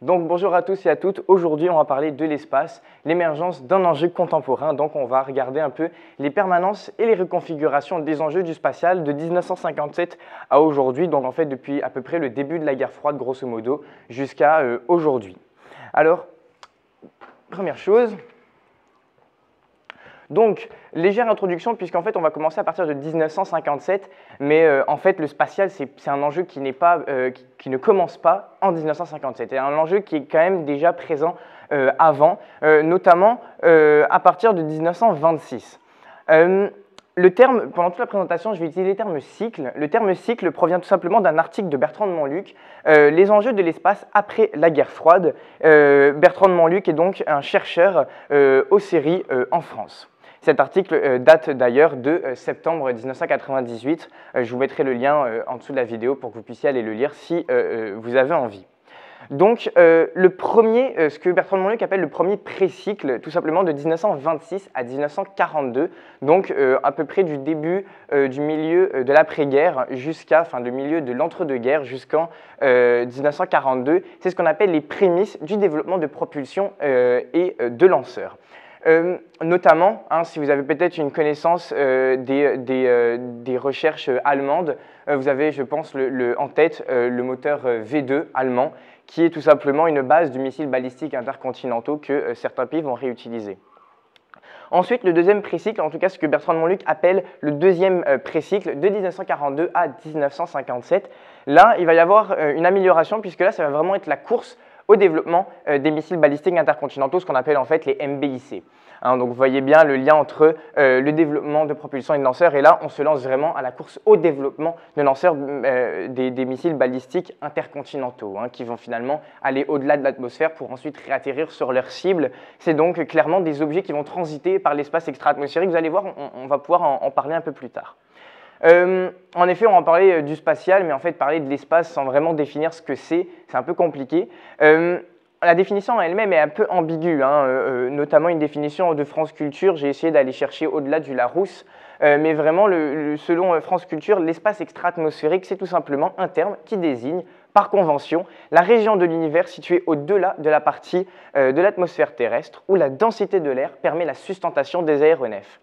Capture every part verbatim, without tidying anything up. Donc bonjour à tous et à toutes, aujourd'hui on va parler de l'espace, l'émergence d'un enjeu contemporain, donc on va regarder un peu les permanences et les reconfigurations des enjeux du spatial de mille neuf cent cinquante-sept à aujourd'hui, donc en fait depuis à peu près le début de la guerre froide grosso modo jusqu'à euh, aujourd'hui. Alors, première chose, donc légère introduction puisqu'en fait on va commencer à partir de mille neuf cent cinquante-sept, mais euh, en fait le spatial c'est un enjeu qui, n'est pas, euh, qui, qui ne commence pas en mille neuf cent cinquante-sept, c'est un enjeu qui est quand même déjà présent euh, avant, euh, notamment euh, à partir de mille neuf cent vingt-six. Euh, Le terme, pendant toute la présentation, je vais utiliser le terme cycle. Le terme cycle provient tout simplement d'un article de Bertrand de Montluc, euh, Les enjeux de l'espace après la guerre froide. Euh, Bertrand de Montluc est donc un chercheur euh, au C E R I euh, en France. Cet article euh, date d'ailleurs de euh, septembre mille neuf cent quatre-vingt-dix-huit. Euh, je vous mettrai le lien euh, en dessous de la vidéo pour que vous puissiez aller le lire si euh, vous avez envie. Donc, euh, le premier, euh, ce que Bertrand de Montluc appelle le premier pré-cycle, tout simplement de mille neuf cent vingt-six à mille neuf cent quarante-deux, donc euh, à peu près du début euh, du milieu euh, de l'après-guerre jusqu'à, enfin, le milieu de l'entre-deux-guerres jusqu'en euh, mille neuf cent quarante-deux. C'est ce qu'on appelle les prémices du développement de propulsion euh, et euh, de lanceurs. Euh, notamment, hein, si vous avez peut-être une connaissance euh, des, des, euh, des recherches euh, allemandes, euh, vous avez, je pense, le, le, en tête euh, le moteur euh, V deux allemand, qui est tout simplement une base du missile balistique intercontinentaux que euh, certains pays vont réutiliser. Ensuite, le deuxième précycle, en tout cas ce que Bertrand de Montluc appelle le deuxième euh, précycle de mille neuf cent quarante-deux à mille neuf cent cinquante-sept. Là, il va y avoir euh, une amélioration puisque là, ça va vraiment être la course au développement euh, des missiles balistiques intercontinentaux, ce qu'on appelle en fait les M B I C. Hein, donc vous voyez bien le lien entre euh, le développement de propulsion et de lanceurs, et là on se lance vraiment à la course au développement de lanceurs euh, des, des missiles balistiques intercontinentaux, hein, qui vont finalement aller au-delà de l'atmosphère pour ensuite réatterrir sur leur cible. C'est donc clairement des objets qui vont transiter par l'espace extra-atmosphérique. Vous allez voir, on, on va pouvoir en, en parler un peu plus tard. Euh, en effet, on en parlait du spatial, mais en fait, parler de l'espace sans vraiment définir ce que c'est, c'est un peu compliqué. Euh, la définition en elle-même est un peu ambiguë, hein, euh, notamment une définition de France Culture. J'ai essayé d'aller chercher au-delà du Larousse, euh, mais vraiment, le, le, selon France Culture, l'espace extra-atmosphérique, c'est tout simplement un terme qui désigne, par convention, la région de l'univers située au-delà de la partie euh, de l'atmosphère terrestre où la densité de l'air permet la sustentation des aéronefs.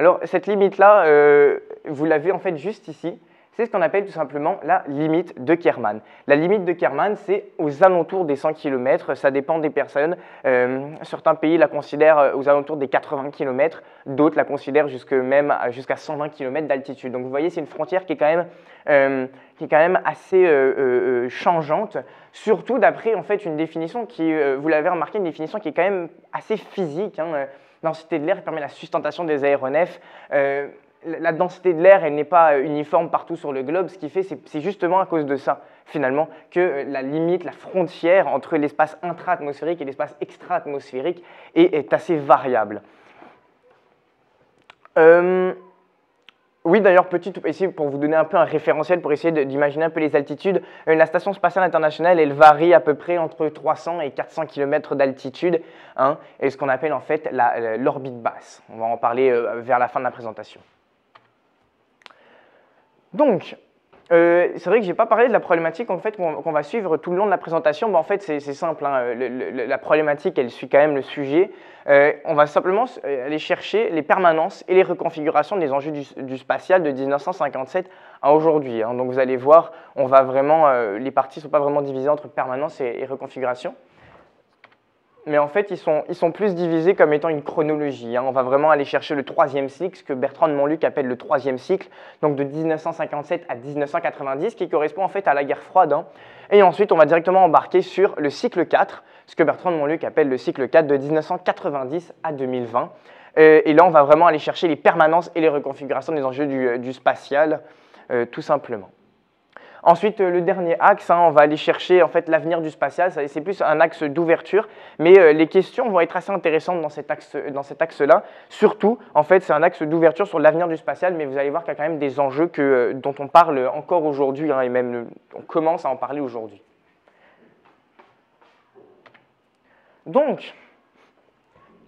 Alors, cette limite-là, euh, vous l'avez en fait juste ici, c'est ce qu'on appelle tout simplement la limite de Kármán. La limite de Kármán, c'est aux alentours des cent kilomètres, ça dépend des personnes. Euh, certains pays la considèrent aux alentours des quatre-vingts kilomètres, d'autres la considèrent jusque même jusqu'à cent vingt kilomètres d'altitude. Donc vous voyez, c'est une frontière qui est quand même, euh, qui est quand même assez euh, euh, changeante, surtout d'après en fait une définition qui, euh, vous l'avez remarqué, une définition qui est quand même assez physique, hein, euh, densité de l'air permet la sustentation des aéronefs. Euh, la densité de l'air, elle n'est pas uniforme partout sur le globe. Ce qui fait, c'est justement à cause de ça, finalement, que la limite, la frontière entre l'espace intra-atmosphérique et l'espace extra-atmosphérique est, est assez variable. Euh... Oui, d'ailleurs, petite, pour vous donner un peu un référentiel, pour essayer d'imaginer un peu les altitudes, la Station Spatiale Internationale, elle varie à peu près entre trois cents et quatre cents kilomètres d'altitude, hein, et ce qu'on appelle en fait l'orbite basse. On va en parler euh, vers la fin de la présentation. Donc, euh, c'est vrai que je n'ai pas parlé de la problématique en fait, qu'on qu'on va suivre tout le long de la présentation. Bah, en fait, c'est simple, hein, le, le, la problématique, elle suit quand même le sujet. Euh, on va simplement aller chercher les permanences et les reconfigurations des enjeux du, du spatial de mille neuf cent cinquante-sept à aujourd'hui. Hein. Donc vous allez voir, on va vraiment, euh, les parties ne sont pas vraiment divisées entre permanence et, et reconfiguration. Mais en fait, ils sont, ils sont plus divisés comme étant une chronologie. Hein. On va vraiment aller chercher le troisième cycle, ce que Bertrand de Montluc appelle le troisième cycle, donc de mille neuf cent cinquante-sept à mille neuf cent quatre-vingt-dix, qui correspond en fait à la guerre froide. Hein. Et ensuite, on va directement embarquer sur le cycle quatre, ce que Bertrand de Montluc appelle le cycle quatre de mille neuf cent quatre-vingt-dix à deux mille vingt. Euh, et là, on va vraiment aller chercher les permanences et les reconfigurations des enjeux du, du spatial, euh, tout simplement. Ensuite, le dernier axe, hein, on va aller chercher en fait, l'avenir du spatial, c'est plus un axe d'ouverture, mais euh, les questions vont être assez intéressantes dans cet axe-là. Dans cet axe Surtout, en fait, c'est un axe d'ouverture sur l'avenir du spatial, mais vous allez voir qu'il y a quand même des enjeux que, euh, dont on parle encore aujourd'hui, hein, et même on commence à en parler aujourd'hui. Donc,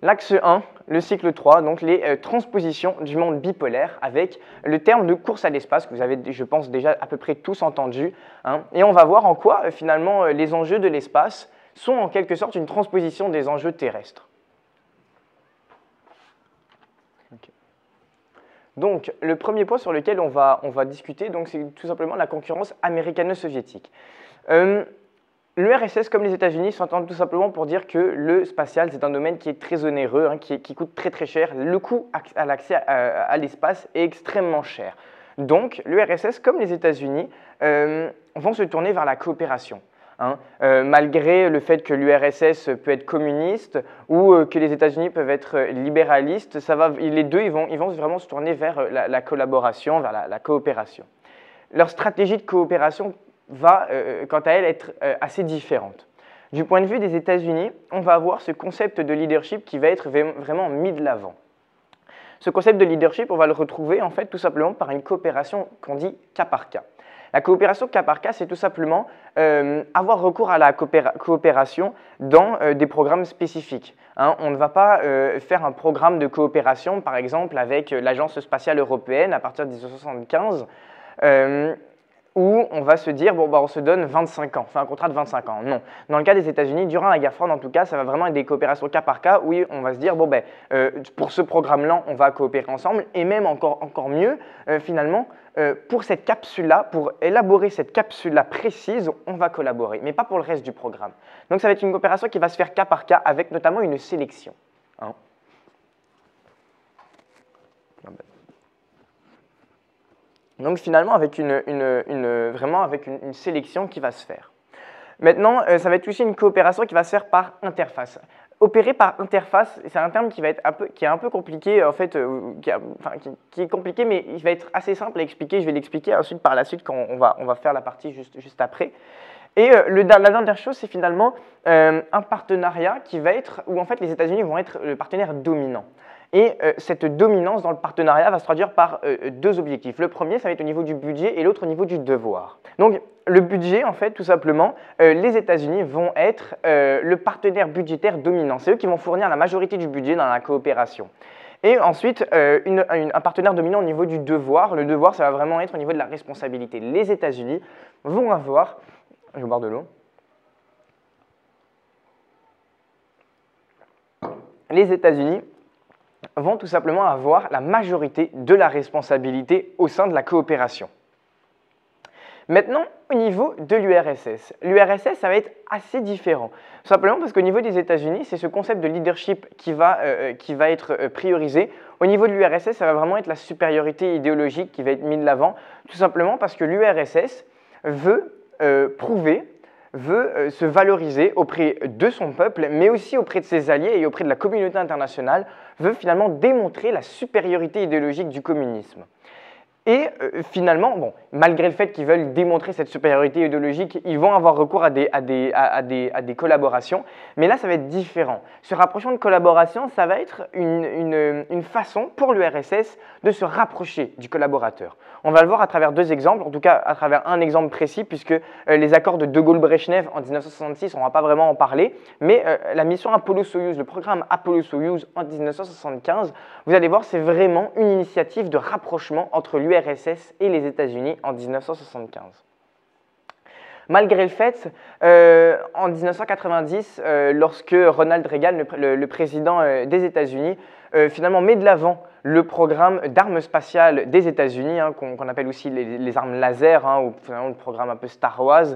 l'axe un, le cycle trois, donc les euh, transpositions du monde bipolaire avec le terme de course à l'espace que vous avez, je pense, déjà à peu près tous entendu. Hein, et on va voir en quoi, euh, finalement, les enjeux de l'espace sont en quelque sorte une transposition des enjeux terrestres. Okay. Donc, le premier point sur lequel on va, on va discuter, c'est tout simplement la concurrence américano-soviétique. Euh, L'U R S S, comme les États-Unis, s'entendent tout simplement pour dire que le spatial, c'est un domaine qui est très onéreux, hein, qui, qui coûte très très cher. Le coût à l'accès à, à, à l'espace est extrêmement cher. Donc, l'U R S S, comme les États-Unis, euh, vont se tourner vers la coopération. Hein, euh, malgré le fait que l'U R S S peut être communiste ou euh, que les États-Unis peuvent être euh, libéralistes, ça va, les deux ils vont, ils vont vraiment se tourner vers euh, la, la collaboration, vers la, la coopération. Leur stratégie de coopération va, euh, quant à elle, être euh, assez différente. Du point de vue des États-Unis, on va avoir ce concept de leadership qui va être vraiment mis de l'avant. Ce concept de leadership, on va le retrouver en fait tout simplement par une coopération qu'on dit cas par cas. La coopération cas par cas, c'est tout simplement euh, avoir recours à la coopéra coopération dans euh, des programmes spécifiques. Hein, on ne va pas euh, faire un programme de coopération, par exemple, avec l'Agence Spatiale Européenne à partir de mille neuf cent soixante-quinze, euh, où on va se dire, bon, bah, on se donne vingt-cinq ans, enfin un contrat de vingt-cinq ans. Non. Dans le cas des États-Unis, durant la guerre froide, en tout cas, ça va vraiment être des coopérations cas par cas, où on va se dire, bon, ben, euh, pour ce programme-là, on va coopérer ensemble, et même encore, encore mieux, euh, finalement, Euh, pour cette capsule-là, pour élaborer cette capsule-là précise, on va collaborer, mais pas pour le reste du programme. Donc ça va être une coopération qui va se faire cas par cas, avec notamment une sélection. Hein. Donc finalement, avec une, une, une, vraiment avec une, une sélection qui va se faire. Maintenant, euh, ça va être aussi une coopération qui va se faire par interface. Opérer par interface, c'est un terme qui, va être un peu, qui est un peu compliqué, en fait, euh, qui, a, enfin, qui, qui est compliqué, mais il va être assez simple à expliquer. Je vais l'expliquer ensuite par la suite quand on va, on va faire la partie juste, juste après. Et euh, le, la dernière chose, c'est finalement euh, un partenariat qui va être, où en fait les États-Unis vont être le partenaire dominant. Et euh, cette dominance dans le partenariat va se traduire par euh, deux objectifs. Le premier, ça va être au niveau du budget et l'autre au niveau du devoir. Donc, le budget, en fait, tout simplement, euh, les États-Unis vont être euh, le partenaire budgétaire dominant. C'est eux qui vont fournir la majorité du budget dans la coopération. Et ensuite, euh, une, une, un partenaire dominant au niveau du devoir. Le devoir, ça va vraiment être au niveau de la responsabilité. Les États-Unis vont avoir... Je vais boire de l'eau. Les États-Unis vont tout simplement avoir la majorité de la responsabilité au sein de la coopération. Maintenant, au niveau de l'U R S S. L'U R S S, ça va être assez différent. Simplement parce qu'au niveau des États-Unis, c'est ce concept de leadership qui va, euh, qui va être priorisé. Au niveau de l'U R S S, ça va vraiment être la supériorité idéologique qui va être mise de l'avant, tout simplement parce que l'U R S S veut euh, prouver... veut euh, se valoriser auprès de son peuple, mais aussi auprès de ses alliés et auprès de la communauté internationale, veut finalement démontrer la supériorité idéologique du communisme. Et euh, finalement, bon, malgré le fait qu'ils veulent démontrer cette supériorité idéologique, ils vont avoir recours à des, à, des, à, à, des, à des collaborations, mais là ça va être différent. Ce rapprochement de collaboration, ça va être une, une, une façon pour l'U R S S de se rapprocher du collaborateur. On va le voir à travers deux exemples, en tout cas à travers un exemple précis, puisque euh, les accords de De Gaulle-Brezhnev en mille neuf cent soixante-six, on ne va pas vraiment en parler, mais euh, la mission Apollo-Soyuz, le programme Apollo-Soyuz en mille neuf cent soixante-quinze, vous allez voir, c'est vraiment une initiative de rapprochement entre l'U R S S l'U R S S et les États-Unis en mille neuf cent soixante-quinze. Malgré le fait, euh, en mille neuf cent quatre-vingt-dix, euh, lorsque Ronald Reagan, le, le, le président euh, des États-Unis, euh, finalement met de l'avant le programme d'armes spatiales des États-Unis, hein, qu'on qu'on appelle aussi les, les armes laser, hein, ou finalement le programme un peu Star Wars,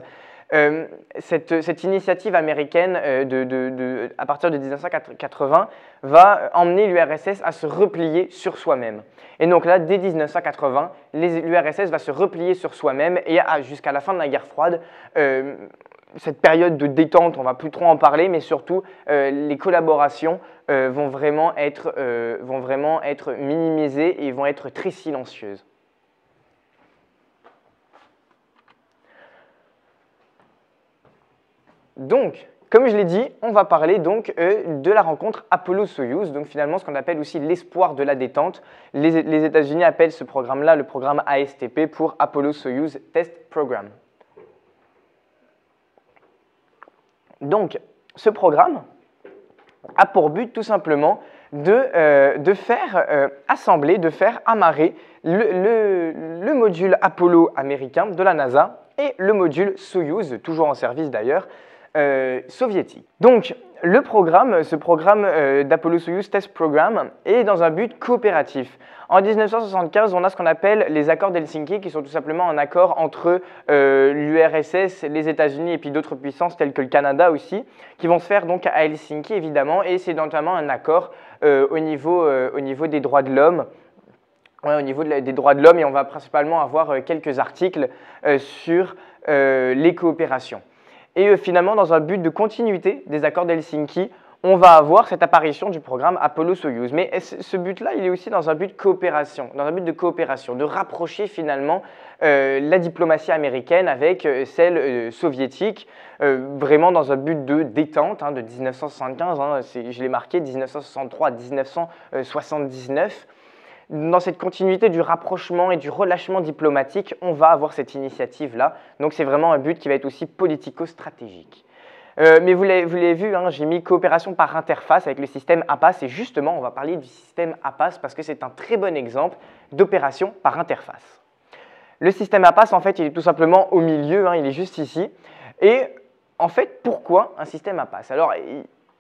Euh, cette, cette initiative américaine euh, de, de, de, à partir de mille neuf cent quatre-vingts va emmener l'U R S S à se replier sur soi-même. Et donc là, dès mille neuf cent quatre-vingts, l'U R S S va se replier sur soi-même et jusqu'à la fin de la guerre froide, euh, cette période de détente, on ne va plus trop en parler, mais surtout euh, les collaborations euh, vont, vraiment être, euh, vont vraiment être minimisées et vont être très silencieuses. Donc, comme je l'ai dit, on va parler donc euh, de la rencontre Apollo-Soyuz, donc finalement ce qu'on appelle aussi l'espoir de la détente. Les, les États-Unis appellent ce programme-là le programme A S T P pour Apollo-Soyuz Test Program. Donc, ce programme a pour but tout simplement de, euh, de faire euh, assembler, de faire amarrer le, le, le module Apollo américain de la NASA et le module Soyuz, toujours en service d'ailleurs, euh, soviétique. Donc, le programme, ce programme euh, d'Apollo-Soyuz Test Program est dans un but coopératif. En mille neuf cent soixante-quinze, on a ce qu'on appelle les accords d'Helsinki, qui sont tout simplement un accord entre euh, l'U R S S, les États-Unis et puis d'autres puissances telles que le Canada aussi, qui vont se faire donc à Helsinki évidemment, et c'est notamment un accord euh, au, niveau, euh, au niveau des droits de l'homme. Ouais, au niveau de la, des droits de l'homme, et on va principalement avoir euh, quelques articles euh, sur euh, les coopérations. Et euh, finalement, dans un but de continuité des accords d'Helsinki, on va avoir cette apparition du programme Apollo-Soyuz. Mais ce but-là, il est aussi dans un but de coopération, dans un but de coopération, de rapprocher finalement euh, la diplomatie américaine avec euh, celle euh, soviétique, euh, vraiment dans un but de détente, hein, de mille neuf cent soixante-quinze, hein, je l'ai marqué, mille neuf cent soixante-trois à mille neuf cent soixante-dix-neuf. Dans cette continuité du rapprochement et du relâchement diplomatique, on va avoir cette initiative-là. Donc c'est vraiment un but qui va être aussi politico-stratégique. Euh, mais vous l'avez vu, hein, j'ai mis coopération par interface avec le système A P A S. Et justement, on va parler du système A P A S parce que c'est un très bon exemple d'opération par interface. Le système A P A S, en fait, il est tout simplement au milieu, hein, il est juste ici. Et en fait, pourquoi un système A P A S? Alors,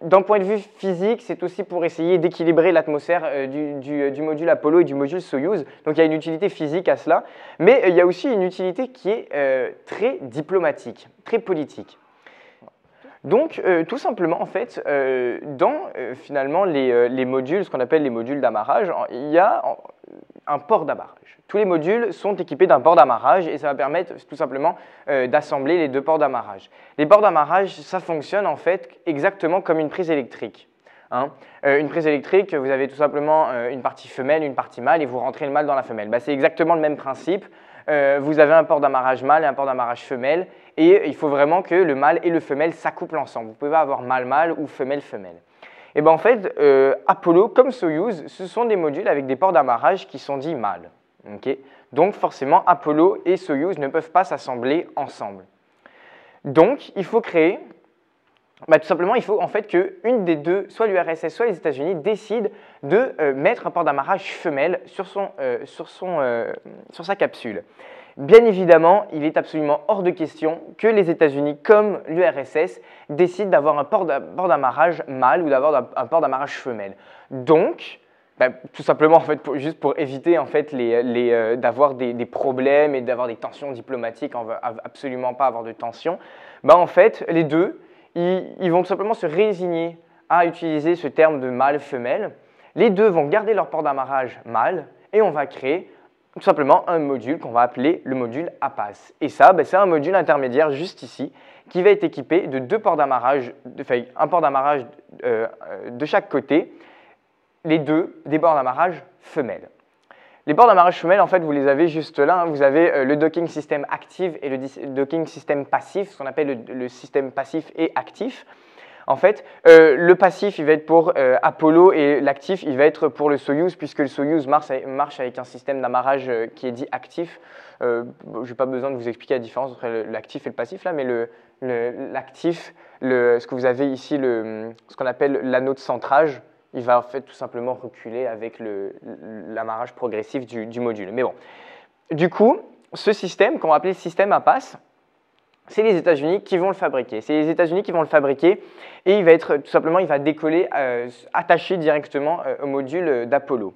d'un point de vue physique, c'est aussi pour essayer d'équilibrer l'atmosphère euh, du, du, du module Apollo et du module Soyuz. Donc il y a une utilité physique à cela, mais euh, il y a aussi une utilité qui est euh, très diplomatique, très politique. Donc euh, tout simplement, en fait, euh, dans euh, finalement les, euh, les modules, ce qu'on appelle les modules d'amarrage, il y a un port d'amarrage. Tous les modules sont équipés d'un port d'amarrage et ça va permettre tout simplement euh, d'assembler les deux ports d'amarrage. Les ports d'amarrage, ça fonctionne en fait exactement comme une prise électrique. Hein. Euh, une prise électrique, vous avez tout simplement euh, une partie femelle, une partie mâle et vous rentrez le mâle dans la femelle. Bah, c'est exactement le même principe. Euh, vous avez un port d'amarrage mâle et un port d'amarrage femelle et il faut vraiment que le mâle et le femelle s'accouplent ensemble. Vous ne pouvez pas avoir mâle-mâle ou femelle-femelle. Et ben en fait, euh, Apollo comme Soyuz, ce sont des modules avec des ports d'amarrage qui sont dits mâles. Okay, donc forcément, Apollo et Soyuz ne peuvent pas s'assembler ensemble. Donc, il faut créer, bah, tout simplement, il faut en fait qu'une des deux, soit l'U R S S, soit les États-Unis, décide de euh, mettre un port d'amarrage femelle sur, son, euh, sur, son, euh, sur sa capsule. Bien évidemment, il est absolument hors de question que les États-Unis, comme l'U R S S, décident d'avoir un port d'amarrage mâle ou d'avoir un port d'amarrage femelle. Donc, bah, tout simplement, en fait, pour, juste pour éviter en fait, les, les, euh, d'avoir des, des problèmes et d'avoir des tensions diplomatiques, on ne veut absolument pas avoir de tensions, bah, en fait, les deux, ils, ils vont tout simplement se résigner à utiliser ce terme de mâle-femelle. Les deux vont garder leur port d'amarrage mâle et on va créer tout simplement un module qu'on va appeler le module A P A S. Et ça, ben, c'est un module intermédiaire juste ici qui va être équipé de deux ports d'amarrage, enfin un port d'amarrage euh, de chaque côté, les deux des ports d'amarrage femelles. Les ports d'amarrage femelles, en fait, vous les avez juste là. Hein, vous avez euh, le docking système actif et le docking système passif, ce qu'on appelle le, le système passif et actif. En fait, euh, le passif, il va être pour euh, Apollo et l'actif, il va être pour le Soyuz, puisque le Soyuz marche, marche avec un système d'amarrage euh, qui est dit actif. Euh, bon, je n'ai pas besoin de vous expliquer la différence entre l'actif et le passif, là, mais l'actif, le, le, ce que vous avez ici, le, ce qu'on appelle l'anneau de centrage, il va en fait tout simplement reculer avec l'amarrage progressif du, du module. Mais bon, du coup, ce système, qu'on va appeler système A P A S, c'est les États-Unis qui vont le fabriquer. C'est les États-Unis qui vont le fabriquer et il va être tout simplement, il va décoller, euh, attaché directement euh, au module d'Apollo.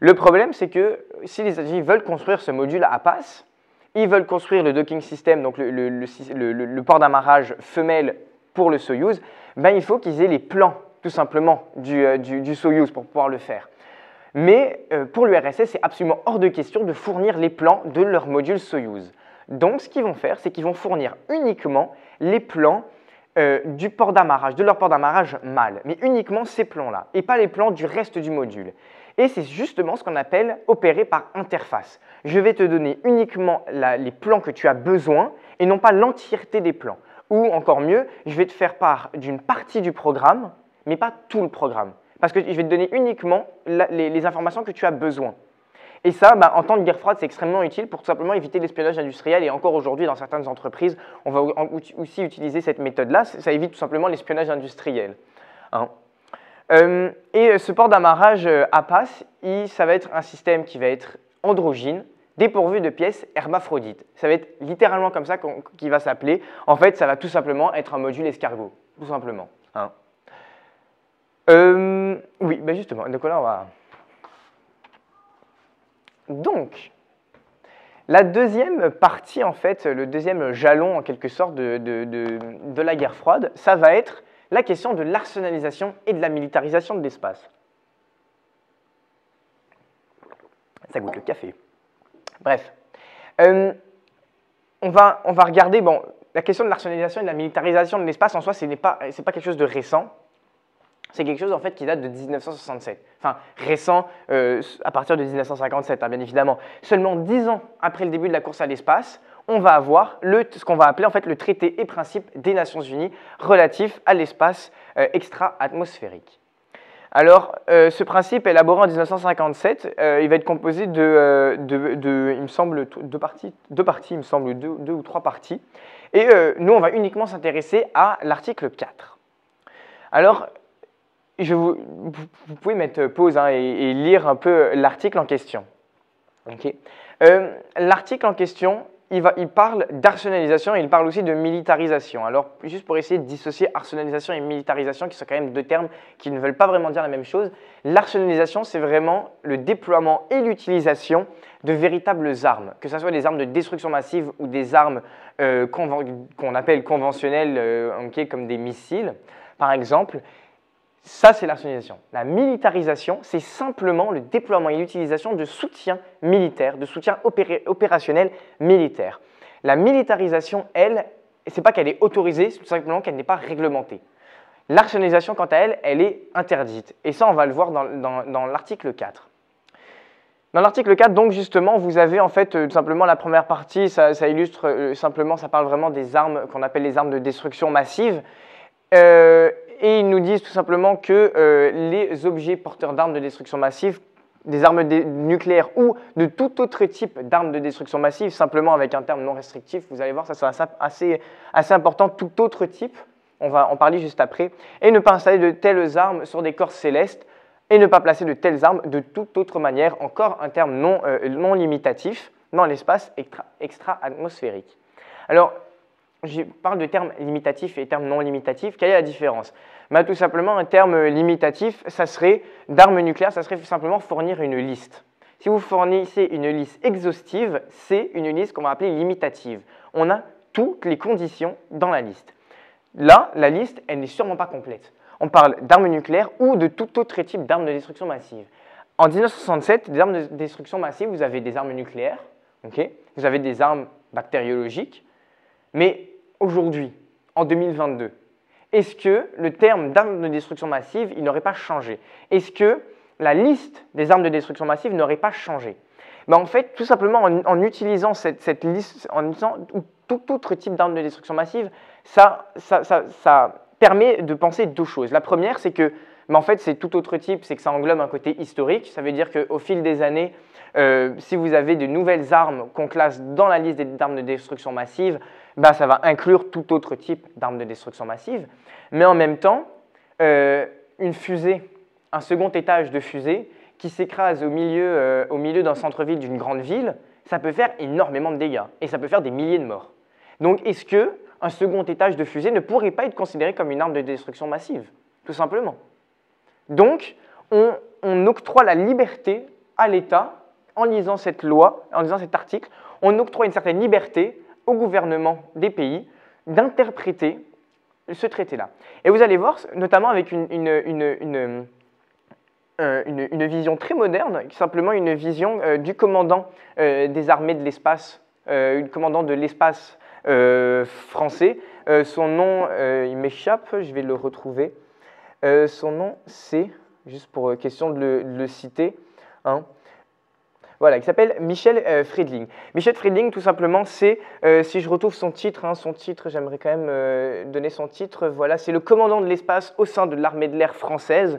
Le problème, c'est que si les États-Unis veulent construire ce module A P A S, ils veulent construire le docking system, donc le, le, le, le, le port d'amarrage femelle pour le Soyuz, ben, il faut qu'ils aient les plans, tout simplement, du, euh, du, du Soyuz pour pouvoir le faire. Mais euh, pour l'U R S S, c'est absolument hors de question de fournir les plans de leur module Soyuz. Donc, ce qu'ils vont faire, c'est qu'ils vont fournir uniquement les plans euh, du port d'amarrage, de leur port d'amarrage mâle, mais uniquement ces plans-là, et pas les plans du reste du module. Et c'est justement ce qu'on appelle opérer par interface. Je vais te donner uniquement la, les plans que tu as besoin, et non pas l'entièreté des plans. Ou encore mieux, je vais te faire part d'une partie du programme, mais pas tout le programme, parce que je vais te donner uniquement la, les, les informations que tu as besoin. Et ça, bah, en temps de guerre froide, c'est extrêmement utile pour tout simplement éviter l'espionnage industriel. Et encore aujourd'hui, dans certaines entreprises, on va aussi utiliser cette méthode-là. Ça évite tout simplement l'espionnage industriel. Hein. Euh, et ce port d'amarrage euh, A P A S, il, ça va être un système qui va être androgyne, dépourvu de pièces hermaphrodites. Ça va être littéralement comme ça qu'il va s'appeler. En fait, ça va tout simplement être un module escargot, tout simplement. Hein. Euh, oui, ben justement, donc là, on va... Donc, la deuxième partie, en fait, le deuxième jalon, en quelque sorte, de, de, de, de la guerre froide, ça va être la question de l'arsenalisation et de la militarisation de l'espace. Ça goûte le café. Bref, euh, on, va, on va regarder, bon, la question de l'arsenalisation et de la militarisation de l'espace, en soi, ce n'est pas, c'est pas quelque chose de récent. C'est quelque chose en fait qui date de mille neuf cent soixante-sept, enfin récent euh, à partir de mille neuf cent cinquante-sept, hein, bien évidemment. Seulement dix ans après le début de la course à l'espace, on va avoir le, ce qu'on va appeler en fait le traité et principe des Nations Unies relatif à l'espace euh, extra-atmosphérique. Alors, euh, ce principe élaboré en mille neuf cent cinquante-sept, euh, il va être composé de, euh, de, de il me semble, deux parties, deux parties, il me semble, deux, deux ou trois parties. Et euh, nous, on va uniquement s'intéresser à l'article quatre. Alors, Je vous, vous pouvez mettre pause hein, et, et lire un peu l'article en question. Okay. Euh, l'article en question, il, va, il parle d'arsenalisation et il parle aussi de militarisation. Alors, juste pour essayer de dissocier arsenalisation et militarisation, qui sont quand même deux termes qui ne veulent pas vraiment dire la même chose, l'arsenalisation, c'est vraiment le déploiement et l'utilisation de véritables armes, que ce soit des armes de destruction massive ou des armes euh, conven- qu'on appelle conventionnelles, euh, okay, comme des missiles, par exemple. Ça, c'est l'arsenalisation. La militarisation, c'est simplement le déploiement et l'utilisation de soutien militaire, de soutien opéré, opérationnel militaire. La militarisation, elle, ce n'est pas qu'elle est autorisée, c'est tout simplement qu'elle n'est pas réglementée. L'arsenalisation, quant à elle, elle est interdite. Et ça, on va le voir dans, dans, dans l'article quatre. Dans l'article quatre, donc, justement, vous avez en fait euh, tout simplement la première partie, ça, ça illustre euh, simplement, ça parle vraiment des armes qu'on appelle les armes de destruction massive. Euh, Et ils nous disent tout simplement que euh, les objets porteurs d'armes de destruction massive, des armes de nucléaires ou de tout autre type d'armes de destruction massive, simplement avec un terme non restrictif, vous allez voir, ça c'est assez, assez important, tout autre type, on va en parler juste après, et ne pas installer de telles armes sur des corps célestes, et ne pas placer de telles armes de toute autre manière, encore un terme non, euh, non limitatif, dans l'espace extra-atmosphérique. Alors, je parle de termes limitatifs et termes non limitatifs. Quelle est la différence? Bah, tout simplement, un terme limitatif, ça serait d'armes nucléaires, ça serait tout simplement fournir une liste. Si vous fournissez une liste exhaustive, c'est une liste qu'on va appeler limitative. On a toutes les conditions dans la liste. Là, la liste, elle n'est sûrement pas complète. On parle d'armes nucléaires ou de tout autre type d'armes de destruction massive. En mille neuf cent soixante-sept, des armes de destruction massive, vous avez des armes nucléaires, okay, vous avez des armes bactériologiques, mais aujourd'hui, en deux mille vingt-deux, est-ce que le terme d'armes de destruction massive, il n'aurait pas changé? Est-ce que la liste des armes de destruction massive n'aurait pas changé? Ben en fait, tout simplement en, en utilisant cette, cette liste, en utilisant tout autre type d'armes de destruction massive, ça, ça, ça, ça permet de penser deux choses. La première, c'est que mais en fait, c'est tout autre type, c'est que ça englobe un côté historique. Ça veut dire qu'au fil des années, euh, si vous avez de nouvelles armes qu'on classe dans la liste des armes de destruction massive, bah, ça va inclure tout autre type d'armes de destruction massive. Mais en même temps, euh, une fusée, un second étage de fusée qui s'écrase au milieu, euh, au milieu d'un centre-ville d'une grande ville, ça peut faire énormément de dégâts et ça peut faire des milliers de morts. Donc, est-ce qu'un second étage de fusée ne pourrait pas être considéré comme une arme de destruction massive? Tout simplement. Donc, on, on octroie la liberté à l'État, en lisant cette loi, en lisant cet article, on octroie une certaine liberté au gouvernement des pays d'interpréter ce traité-là. Et vous allez voir, notamment avec une, une, une, une, euh, une, une vision très moderne, simplement une vision euh, du commandant euh, des armées de l'espace, euh, du commandant de l'espace euh, français. Euh, son nom, euh, il m'échappe, je vais le retrouver. Euh, son nom, c'est, juste pour euh, question de le, de le citer, hein, voilà, il s'appelle Michel euh, Friedling. Michel Friedling, tout simplement, c'est, euh, si je retrouve son titre, hein, son titre, j'aimerais quand même euh, donner son titre, voilà, c'est le commandant de l'espace au sein de l'armée de l'air française.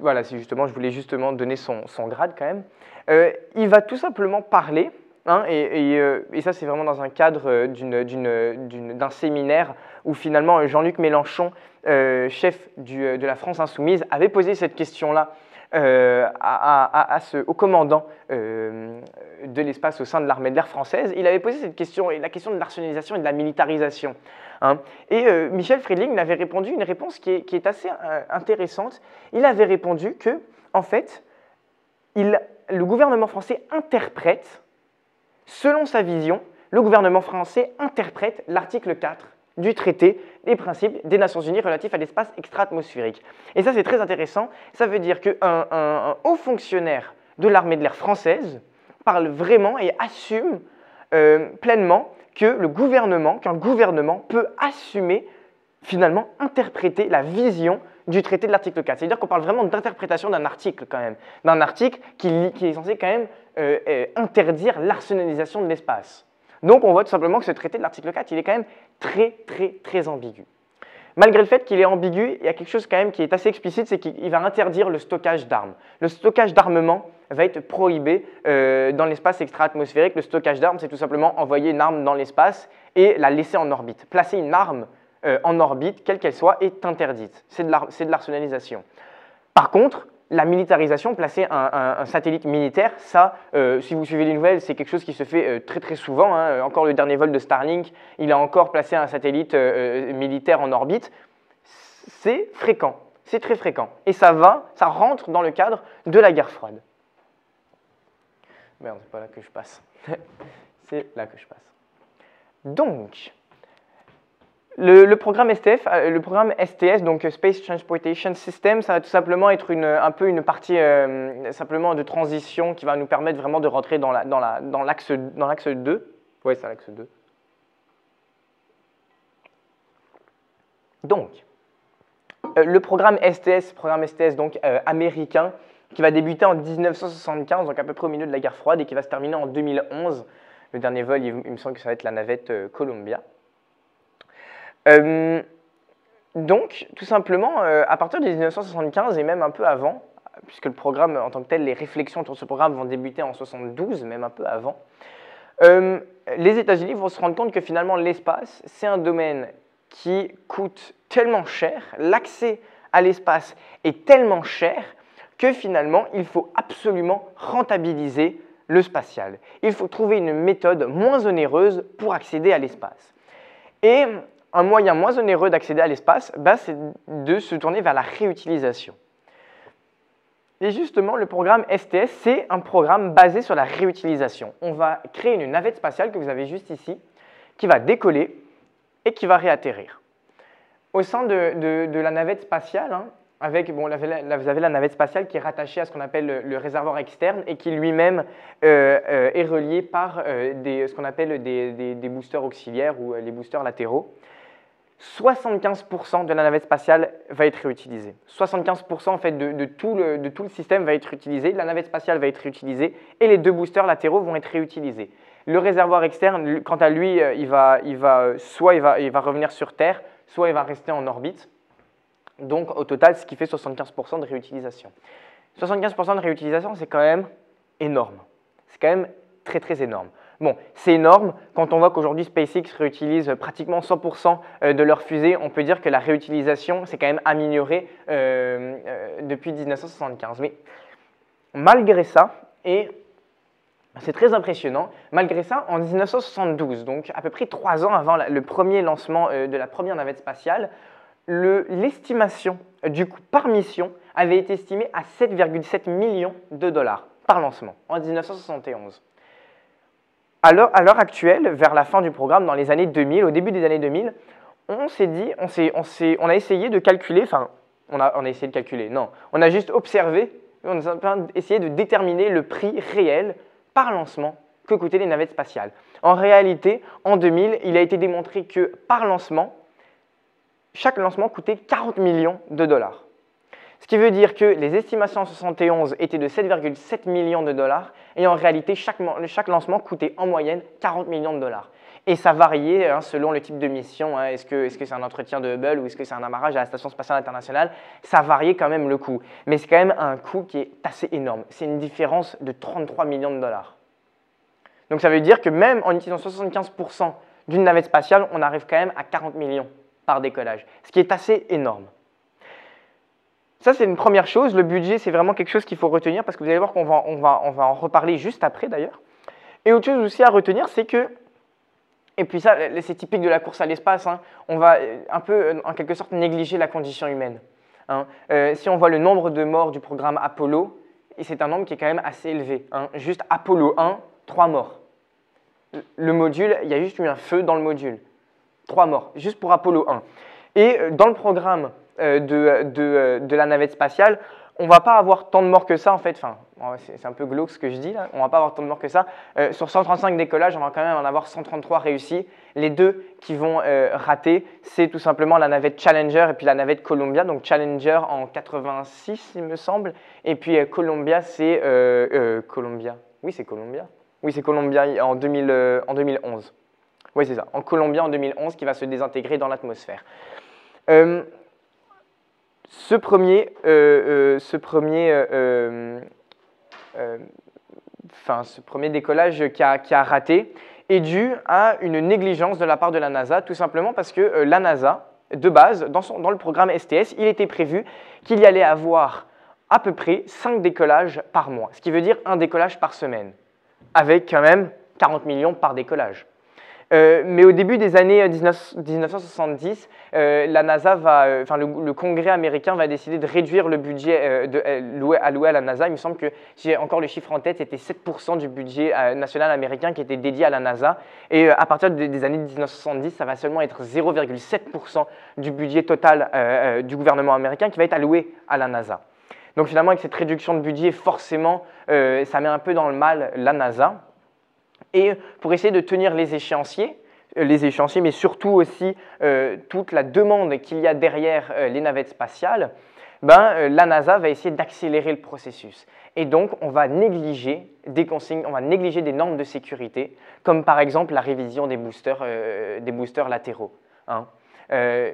Voilà, c'est justement, je voulais justement donner son, son grade quand même. Euh, il va tout simplement parler, hein, et, et, euh, et ça, c'est vraiment dans un cadre d'un séminaire où finalement Jean-Luc Mélenchon, Euh, chef du, de la France Insoumise, avait posé cette question-là euh, à, à, à ce, au commandant euh, de l'espace au sein de l'armée de l'air française. Il avait posé cette question, la question de l'arsenalisation et de la militarisation. Hein. Et euh, Michel Friedling avait répondu une réponse qui est, qui est assez euh, intéressante. Il avait répondu que, en fait, il, le gouvernement français interprète, selon sa vision, le gouvernement français interprète l'article quatre du traité des principes des Nations Unies relatifs à l'espace extra-atmosphérique. Et ça, c'est très intéressant. Ça veut dire qu'un un, un haut fonctionnaire de l'armée de l'air française parle vraiment et assume euh, pleinement que le gouvernement, qu'un gouvernement peut assumer, finalement, interpréter la vision du traité de l'article quatre. C'est-à-dire qu'on parle vraiment d'interprétation d'un article, quand même. D'un article qui, qui est censé, quand même, euh, euh, interdire l'arsenalisation de l'espace. Donc, on voit tout simplement que ce traité de l'article quatre, il est quand même très, très, très ambigu. Malgré le fait qu'il est ambigu, il y a quelque chose quand même qui est assez explicite, c'est qu'il va interdire le stockage d'armes. Le stockage d'armement va être prohibé euh, dans l'espace extra-atmosphérique. Le stockage d'armes, c'est tout simplement envoyer une arme dans l'espace et la laisser en orbite. Placer une arme euh, en orbite, quelle qu'elle soit, est interdite. C'est de l'arsenalisation. Par contre, la militarisation, placer un, un, un satellite militaire, ça, euh, si vous suivez les nouvelles, c'est quelque chose qui se fait euh, très très souvent. Hein. Encore le dernier vol de Starlink, il a encore placé un satellite euh, militaire en orbite. C'est fréquent, c'est très fréquent. Et ça va, ça rentre dans le cadre de la guerre froide. Merde, c'est pas là que je passe. C'est là que je passe. Donc... Le, le programme S T F, le programme S T S, donc Space Transportation System, ça va tout simplement être une, un peu une partie euh, simplement de transition qui va nous permettre vraiment de rentrer dans la, dans la, dans l'axe, dans l'axe deux. Oui, c'est l'axe deux. Donc, euh, le programme S T S, programme S T S donc euh, américain, qui va débuter en mille neuf cent soixante-quinze, donc à peu près au milieu de la guerre froide, et qui va se terminer en deux mille onze. Le dernier vol, il, il me semble que ça va être la navette euh, Columbia. Euh, donc, tout simplement, euh, à partir de mille neuf cent soixante-quinze et même un peu avant, puisque le programme en tant que tel, les réflexions autour de ce programme vont débuter en mille neuf cent soixante-douze, même un peu avant, euh, les États-Unis vont se rendre compte que finalement l'espace, c'est un domaine qui coûte tellement cher, l'accès à l'espace est tellement cher que finalement, il faut absolument rentabiliser le spatial. Il faut trouver une méthode moins onéreuse pour accéder à l'espace. Et... un moyen moins onéreux d'accéder à l'espace, bah, c'est de se tourner vers la réutilisation. Et justement, le programme S T S, c'est un programme basé sur la réutilisation. On va créer une navette spatiale que vous avez juste ici, qui va décoller et qui va réatterrir. Au sein de, de, de la navette spatiale, hein, avec, bon, là, là, vous avez la navette spatiale qui est rattachée à ce qu'on appelle le, le réservoir externe et qui lui-même euh, euh, est relié par euh, des, ce qu'on appelle des, des, des boosters auxiliaires ou euh, les boosters latéraux. soixante-quinze pour cent de la navette spatiale va être réutilisée. soixante-quinze pour cent en fait de, de, tout le, de tout le système va être réutilisé, la navette spatiale va être réutilisée et les deux boosters latéraux vont être réutilisés. Le réservoir externe, quant à lui, il va, il va, soit il va, il va revenir sur Terre, soit il va rester en orbite. Donc au total, ce qui fait soixante-quinze pour cent de réutilisation. soixante-quinze pour cent de réutilisation, c'est quand même énorme. C'est quand même très très énorme. Bon, c'est énorme. Quand on voit qu'aujourd'hui SpaceX réutilise pratiquement cent pour cent de leurs fusées, on peut dire que la réutilisation s'est quand même améliorée euh, euh, depuis mille neuf cent soixante-quinze. Mais malgré ça, et c'est très impressionnant, malgré ça, en mille neuf cent soixante-douze, donc à peu près trois ans avant la, le premier lancement euh, de la première navette spatiale, l'estimation le, du coût par mission avait été estimée à sept virgule sept millions de dollars par lancement en mille neuf cent soixante et onze. À l'heure actuelle, vers la fin du programme, dans les années deux mille, au début des années deux mille, on s'est dit, on, on, on a essayé de calculer, enfin, on a, on a essayé de calculer, non, on a juste observé, on a essayé de déterminer le prix réel par lancement que coûtaient les navettes spatiales. En réalité, en deux mille, il a été démontré que par lancement, chaque lancement coûtait quarante millions de dollars. Ce qui veut dire que les estimations en soixante et onze étaient de sept virgule sept millions de dollars et en réalité, chaque, chaque lancement coûtait en moyenne quarante millions de dollars. Et ça variait hein, selon le type de mission. Hein. Est-ce que c'est -ce un entretien de Hubble ou est-ce que c'est un amarrage à la Station Spatiale Internationale? Ça variait quand même le coût. Mais c'est quand même un coût qui est assez énorme. C'est une différence de trente-trois millions de dollars. Donc ça veut dire que même en utilisant soixante-quinze pour cent d'une navette spatiale, on arrive quand même à quarante millions par décollage. Ce qui est assez énorme. Ça, c'est une première chose. Le budget, c'est vraiment quelque chose qu'il faut retenir parce que vous allez voir qu'on va, on va, on va en reparler juste après d'ailleurs. Et autre chose aussi à retenir, c'est que, et puis ça, c'est typique de la course à l'espace, hein, on va un peu, en quelque sorte, négliger la condition humaine. Hein. Euh, si on voit le nombre de morts du programme Apollo, c'est un nombre qui est quand même assez élevé. Hein. Juste Apollo un, trois morts. Le module, il y a juste eu un feu dans le module. trois morts, juste pour Apollo un. Et dans le programme de, de, de la navette spatiale, on ne va pas avoir tant de morts que ça, en fait. Enfin, c'est un peu glauque ce que je dis, là. On ne va pas avoir tant de morts que ça. Euh, sur cent trente-cinq décollages, on va quand même en avoir cent trente-trois réussis. Les deux qui vont euh, rater, c'est tout simplement la navette Challenger et puis la navette Columbia. Donc Challenger en quatre-vingt-six, il me semble. Et puis euh, Columbia, c'est... Euh, euh, Columbia. Oui, c'est Columbia. Oui, c'est Columbia en, deux mille, euh, en deux mille onze. Oui, c'est ça. En Columbia, en deux mille onze, qui va se désintégrer dans l'atmosphère. Euh, Ce premier, euh, euh, ce, premier, euh, euh, enfin, ce premier décollage qui a, qui a raté est dû à une négligence de la part de la NASA, tout simplement parce que euh, la NASA, de base, dans, son, dans le programme S T S, il était prévu qu'il y allait avoir à peu près cinq décollages par mois, ce qui veut dire un décollage par semaine, avec quand même quarante millions par décollage. Euh, mais au début des années mille neuf cent soixante-dix, euh, la NASA va, euh, enfin, le, le Congrès américain va décider de réduire le budget euh, de, euh, loué, alloué à la NASA. Il me semble que, j'ai encore le chiffre en tête, c'était sept pour cent du budget euh, national américain qui était dédié à la NASA. Et euh, à partir de, des années mille neuf cent soixante-dix, ça va seulement être zéro virgule sept pour cent du budget total euh, euh, du gouvernement américain qui va être alloué à la NASA. Donc finalement, avec cette réduction de budget, forcément, euh, ça met un peu dans le mal la NASA. Et pour essayer de tenir les échéanciers, les échéanciers mais surtout aussi euh, toute la demande qu'il y a derrière euh, les navettes spatiales, ben, euh, la NASA va essayer d'accélérer le processus. Et donc, on va négliger des consignes, on va négliger des normes de sécurité, comme par exemple la révision des boosters, euh, des boosters latéraux. Hein. Euh,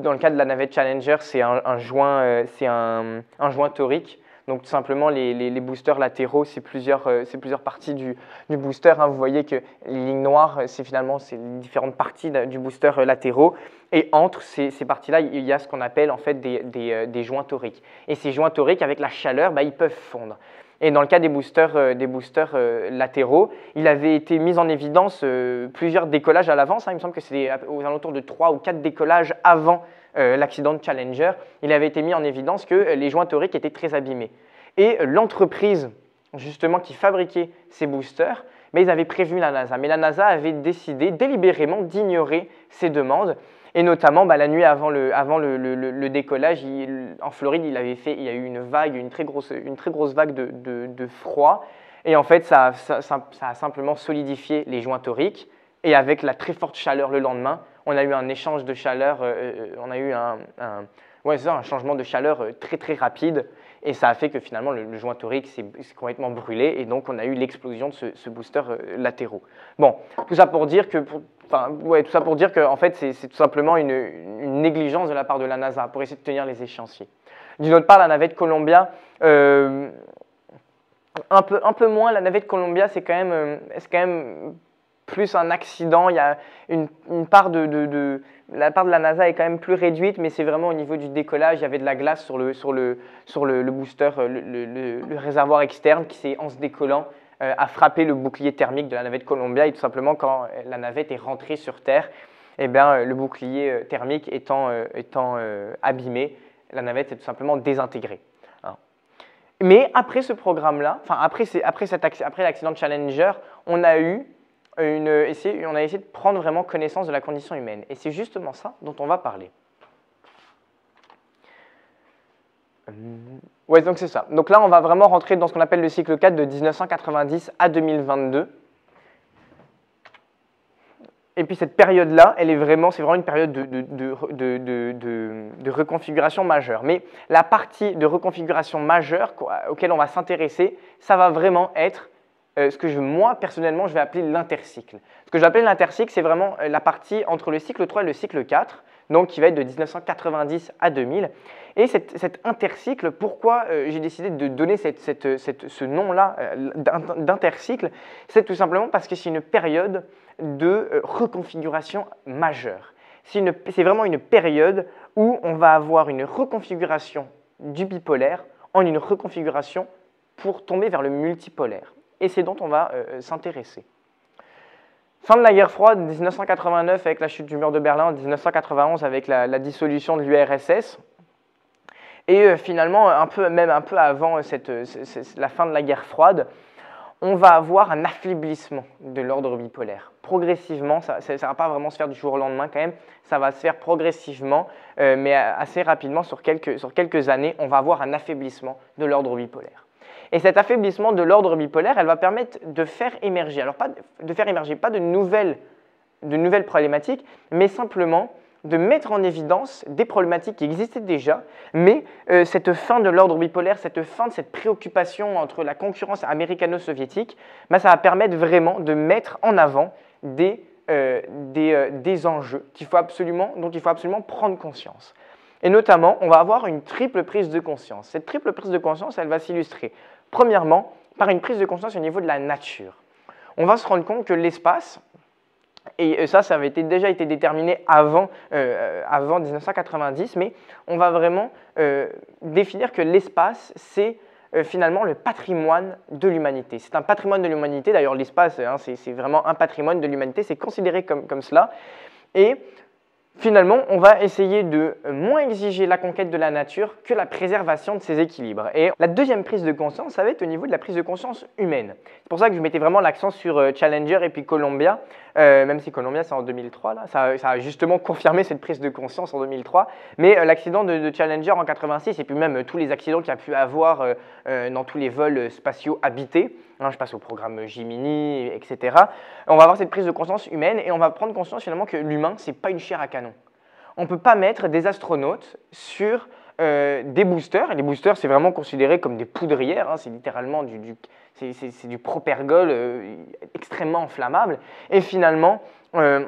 dans le cas de la navette Challenger, c'est un, un joint, euh, c'est un, un joint torique. Donc tout simplement, les, les, les boosters latéraux, c'est plusieurs, euh, c'est plusieurs parties du, du booster. Hein. Vous voyez que les lignes noires, c'est finalement les différentes parties de, du booster euh, latéraux. Et entre ces, ces parties-là, il y a ce qu'on appelle en fait des, des, euh, des joints toriques. Et ces joints toriques, avec la chaleur, bah, ils peuvent fondre. Et dans le cas des boosters, euh, des boosters euh, latéraux, il avait été mis en évidence euh, plusieurs décollages à l'avance. Hein. Il me semble que c'est aux alentours de trois ou quatre décollages avant Euh, l'accident de Challenger, il avait été mis en évidence que euh, les joints toriques étaient très abîmés. Et euh, l'entreprise, justement, qui fabriquait ces boosters, mais ils avaient prévu la NASA. Mais la NASA avait décidé délibérément d'ignorer ces demandes. Et notamment, bah, la nuit avant le, avant le, le, le, le décollage, il, en Floride, il, avait fait, il y a eu une vague, une très grosse, une très grosse vague de, de, de froid. Et en fait, ça, ça, ça, ça a simplement solidifié les joints toriques. Et avec la très forte chaleur le lendemain, on a eu un échange de chaleur, euh, on a eu un, un, ouais, ça, un changement de chaleur euh, très très rapide et ça a fait que finalement le, le joint torique s'est complètement brûlé et donc on a eu l'explosion de ce, ce booster euh, latéraux. Bon, tout ça pour dire que, pour, ouais, tout ça pour dire que en fait c'est tout simplement une, une négligence de la part de la NASA pour essayer de tenir les échéanciers. D'une autre part, la navette Columbia, euh, un peu un peu moins, la navette Columbia c'est quand même, euh, c'est quand même plus un accident, il y a une, une part de, de, de... La part de la NASA est quand même plus réduite, mais c'est vraiment au niveau du décollage, il y avait de la glace sur le, sur le, sur le, le booster, le, le, le réservoir externe qui s'est, en se décollant, euh, a frappé le bouclier thermique de la navette Columbia. Et tout simplement, quand la navette est rentrée sur Terre, eh bien, le bouclier thermique étant, euh, étant euh, abîmé, la navette est tout simplement désintégrée. Mais après ce programme-là, enfin, après, après, après l'accident de Challenger, on a eu... Une, on a essayé de prendre vraiment connaissance de la condition humaine. Et c'est justement ça dont on va parler. Ouais, donc c'est ça. Donc là, on va vraiment rentrer dans ce qu'on appelle le cycle quatre de mille neuf cent quatre-vingt-dix à deux mille vingt-deux. Et puis cette période-là, elle est vraiment, c'est vraiment une période de, de, de, de, de, de reconfiguration majeure. Mais la partie de reconfiguration majeure auquel on va s'intéresser, ça va vraiment être... Euh, ce que je, moi, personnellement, je vais appeler l'intercycle. Ce que j'appelle l'intercycle, c'est vraiment la partie entre le cycle trois et le cycle quatre, donc qui va être de mille neuf cent quatre-vingt-dix à deux mille. Et cette, cet intercycle, pourquoi euh, j'ai décidé de donner cette, cette, cette, ce nom-là euh, d'intercycle, c'est tout simplement parce que c'est une période de euh, reconfiguration majeure. C'est vraiment une période où on va avoir une reconfiguration du bipolaire en une reconfiguration pour tomber vers le multipolaire. Et c'est dont on va euh, s'intéresser. Fin de la guerre froide, mille neuf cent quatre-vingt-neuf avec la chute du mur de Berlin, mille neuf cent quatre-vingt-onze avec la, la dissolution de l'U R S S. Et euh, finalement, un peu, même un peu avant cette, euh, cette, la fin de la guerre froide, on va avoir un affaiblissement de l'ordre bipolaire. Progressivement, ça ne va pas vraiment se faire du jour au lendemain quand même, ça va se faire progressivement, euh, mais assez rapidement, sur quelques, sur quelques années, on va avoir un affaiblissement de l'ordre bipolaire. Et cet affaiblissement de l'ordre bipolaire, elle va permettre de faire émerger, alors pas de faire émerger, pas de nouvelles, de nouvelles problématiques, mais simplement de mettre en évidence des problématiques qui existaient déjà, mais euh, cette fin de l'ordre bipolaire, cette fin de cette préoccupation entre la concurrence américano-soviétique, bah, ça va permettre vraiment de mettre en avant des, euh, des, euh, des enjeux qu'il faut absolument, dont il faut absolument prendre conscience. Et notamment, on va avoir une triple prise de conscience. Cette triple prise de conscience, elle va s'illustrer, premièrement, par une prise de conscience au niveau de la nature. On va se rendre compte que l'espace, et ça, ça avait été, déjà été déterminé avant, euh, avant mille neuf cent quatre-vingt-dix, mais on va vraiment euh, définir que l'espace, c'est euh, finalement le patrimoine de l'humanité. C'est un patrimoine de l'humanité, d'ailleurs l'espace, hein, c'est vraiment un patrimoine de l'humanité, c'est considéré comme, comme cela. Et finalement, on va essayer de moins exiger la conquête de la nature que la préservation de ses équilibres. Et la deuxième prise de conscience, ça va être au niveau de la prise de conscience humaine. C'est pour ça que je mettais vraiment l'accent sur Challenger et puis Columbia, euh, même si Columbia c'est en deux mille trois, là, ça, ça a justement confirmé cette prise de conscience en deux mille trois, mais euh, l'accident de, de Challenger en quatre-vingt-six et puis même euh, tous les accidents qu'il y a pu avoir euh, euh, dans tous les vols euh, spatiaux habités, hein, je passe au programme Gemini, et cetera. On va avoir cette prise de conscience humaine et on va prendre conscience finalement que l'humain, c'est pas une chair à canon. On ne peut pas mettre des astronautes sur euh, des boosters. Et les boosters, c'est vraiment considéré comme des poudrières. Hein, c'est littéralement du, du, c'est, c'est, c'est du propergol euh, extrêmement inflammable. Et finalement, euh,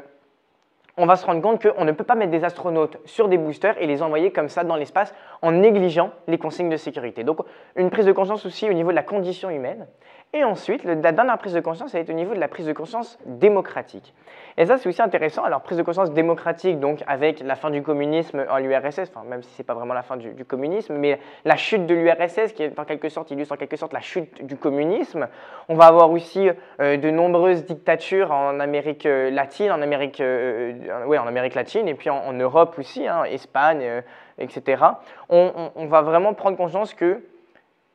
on va se rendre compte qu'on ne peut pas mettre des astronautes sur des boosters et les envoyer comme ça dans l'espace en négligeant les consignes de sécurité. Donc, une prise de conscience aussi au niveau de la condition humaine. Et ensuite, la dernière prise de conscience, elle est au niveau de la prise de conscience démocratique. Et ça, c'est aussi intéressant. Alors, prise de conscience démocratique, donc avec la fin du communisme en l'U R S S, enfin, même si ce n'est pas vraiment la fin du, du communisme, mais la chute de l'U R S S qui est en quelque sorte, illustre en quelque sorte la chute du communisme. On va avoir aussi euh, de nombreuses dictatures en Amérique latine, en Amérique, euh, euh, ouais, en Amérique latine, et puis en, en Europe aussi, hein, Espagne, euh, et cetera. On, on, on va vraiment prendre conscience que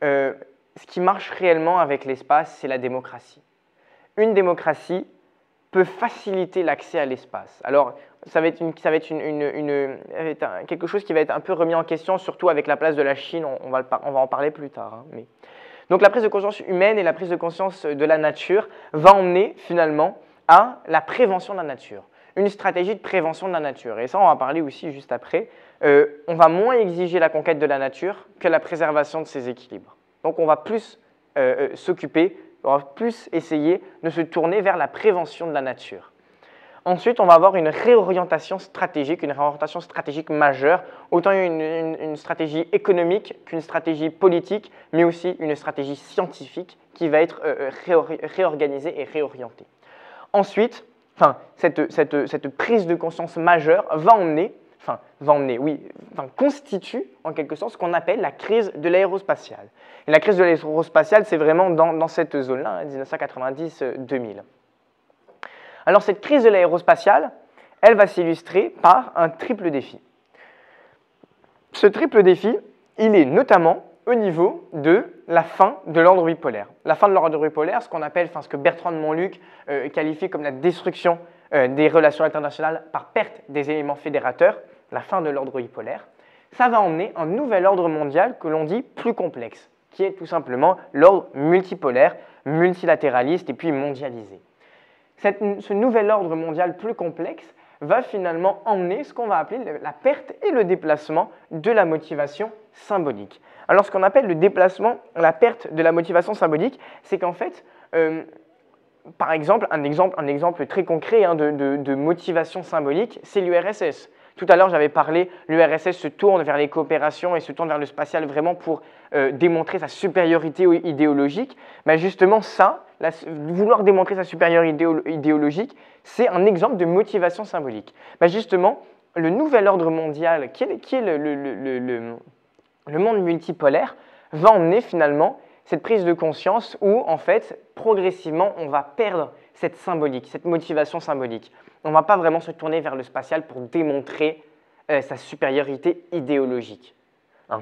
euh, ce qui marche réellement avec l'espace, c'est la démocratie. Une démocratie peut faciliter l'accès à l'espace. Alors, ça va être, une, ça va être une, une, une, quelque chose qui va être un peu remis en question, surtout avec la place de la Chine, on, on, va, le, on va en parler plus tard. Hein, mais... Donc, la prise de conscience humaine et la prise de conscience de la nature va emmener finalement à la prévention de la nature. Une stratégie de prévention de la nature. Et ça, on va en parler aussi juste après. Euh, on va moins exiger la conquête de la nature que la préservation de ses équilibres. Donc on va plus euh, s'occuper, on va plus essayer de se tourner vers la prévention de la nature. Ensuite, on va avoir une réorientation stratégique, une réorientation stratégique majeure, autant une, une, une stratégie économique qu'une stratégie politique, mais aussi une stratégie scientifique qui va être euh, réor- réorganisée et réorientée. Ensuite, enfin, cette, cette, cette prise de conscience majeure va emmener, enfin, va emmener, oui, enfin, constitue en quelque sorte ce qu'on appelle la crise de l'aérospatiale. Et la crise de l'aérospatiale, c'est vraiment dans, dans cette zone-là, hein, mille neuf cent quatre-vingt-dix deux mille. Alors cette crise de l'aérospatiale, elle va s'illustrer par un triple défi. Ce triple défi, il est notamment au niveau de la fin de l'ordre bipolaire. La fin de l'ordre bipolaire, ce qu'on appelle, enfin, ce que Bertrand de Montluc euh, qualifie comme la destruction euh, des relations internationales par perte des éléments fédérateurs, la fin de l'ordre bipolaire, ça va emmener un nouvel ordre mondial que l'on dit plus complexe, qui est tout simplement l'ordre multipolaire, multilatéraliste et puis mondialisé. Cette, ce nouvel ordre mondial plus complexe va finalement emmener ce qu'on va appeler la perte et le déplacement de la motivation symbolique. Alors ce qu'on appelle le déplacement, la perte de la motivation symbolique, c'est qu'en fait, euh, par exemple, un exemple, un exemple très concret hein, de, de, de motivation symbolique, c'est l'U R S S. Tout à l'heure, j'avais parlé, l'U R S S se tourne vers les coopérations et se tourne vers le spatial vraiment pour euh, démontrer sa supériorité idéologique. Mais justement, ça, la, vouloir démontrer sa supériorité idéologique, c'est un exemple de motivation symbolique. Mais justement, le nouvel ordre mondial, qui est, qui est le, le, le, le, le, le monde multipolaire va emmener finalement cette prise de conscience où, en fait, progressivement, on va perdre cette symbolique, cette motivation symbolique. On ne va pas vraiment se tourner vers le spatial pour démontrer euh, sa supériorité idéologique. Hein.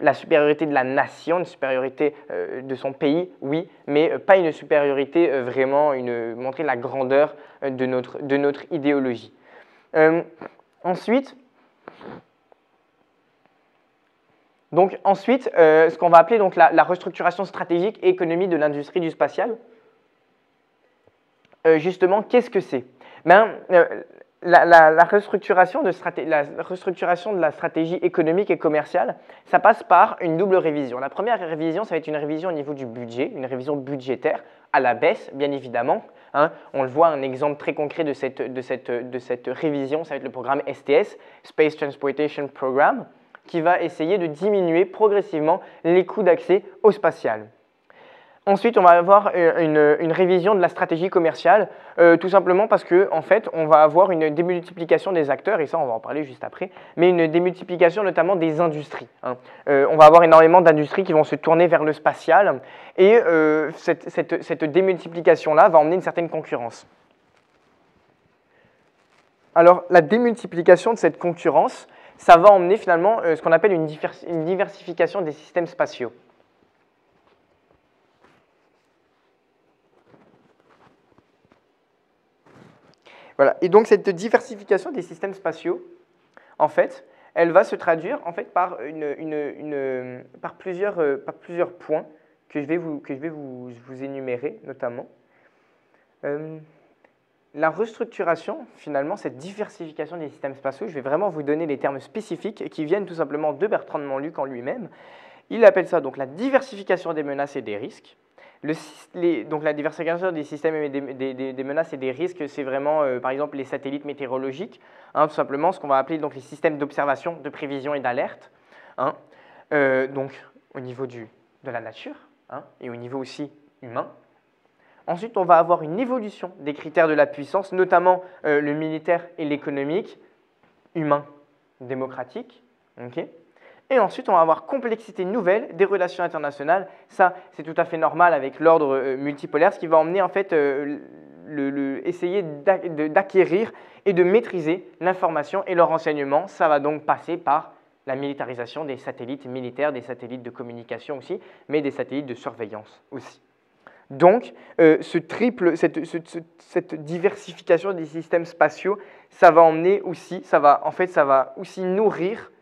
La supériorité de la nation, une supériorité euh, de son pays, oui, mais euh, pas une supériorité euh, vraiment, une, montrer la grandeur euh, de, notre, de notre idéologie. Euh, ensuite... Donc ensuite, euh, ce qu'on va appeler donc, la, la restructuration stratégique et économique de l'industrie du spatial. Euh, justement, qu'est-ce que c'est? Ben, euh, la, la, la, restructuration de la restructuration de la stratégie économique et commerciale, ça passe par une double révision. La première révision, ça va être une révision au niveau du budget, une révision budgétaire à la baisse, bien évidemment. Hein, on le voit, un exemple très concret de cette, de, cette, de cette révision, ça va être le programme S T S, Space Transportation Program, qui va essayer de diminuer progressivement les coûts d'accès au spatial. Ensuite, on va avoir une, une révision de la stratégie commerciale, euh, tout simplement parce que, en fait, on va avoir une démultiplication des acteurs, et ça, on va en parler juste après, mais une démultiplication notamment des industries. Hein. Euh, on va avoir énormément d'industries qui vont se tourner vers le spatial, et euh, cette, cette, cette démultiplication-là va emmener une certaine concurrence. Alors, la démultiplication de cette concurrence, ça va emmener finalement euh, ce qu'on appelle une, une diversification des systèmes spatiaux. Voilà. Et donc cette diversification des systèmes spatiaux, en fait, elle va se traduire en fait, par, une, une, une, par, plusieurs, euh, par plusieurs points que je vais vous, que je vais vous, vous énumérer notamment. Euh... La restructuration, finalement, cette diversification des systèmes spatiaux, je vais vraiment vous donner les termes spécifiques qui viennent tout simplement de Bertrand de Montluc en lui-même. Il appelle ça donc la diversification des menaces et des risques. Le, les, donc la diversification des systèmes et des, des, des menaces et des risques, c'est vraiment, euh, par exemple, les satellites météorologiques, hein, tout simplement ce qu'on va appeler donc, les systèmes d'observation, de prévision et d'alerte, hein, euh, donc au niveau du, de la nature hein, et au niveau aussi humain. Ensuite, on va avoir une évolution des critères de la puissance, notamment euh, le militaire et l'économique, humain, démocratique. Okay. Et ensuite, on va avoir complexité nouvelle des relations internationales. Ça, c'est tout à fait normal avec l'ordre euh, multipolaire, ce qui va emmener en fait euh, le, le, essayer d'acquérir et de maîtriser l'information et le renseignement. Ça va donc passer par la militarisation des satellites militaires, des satellites de communication aussi, mais des satellites de surveillance aussi. Donc, euh, ce triple, cette, ce, cette diversification des systèmes spatiaux, ça va emmener aussi, ça va, en fait, ça va aussi nourrir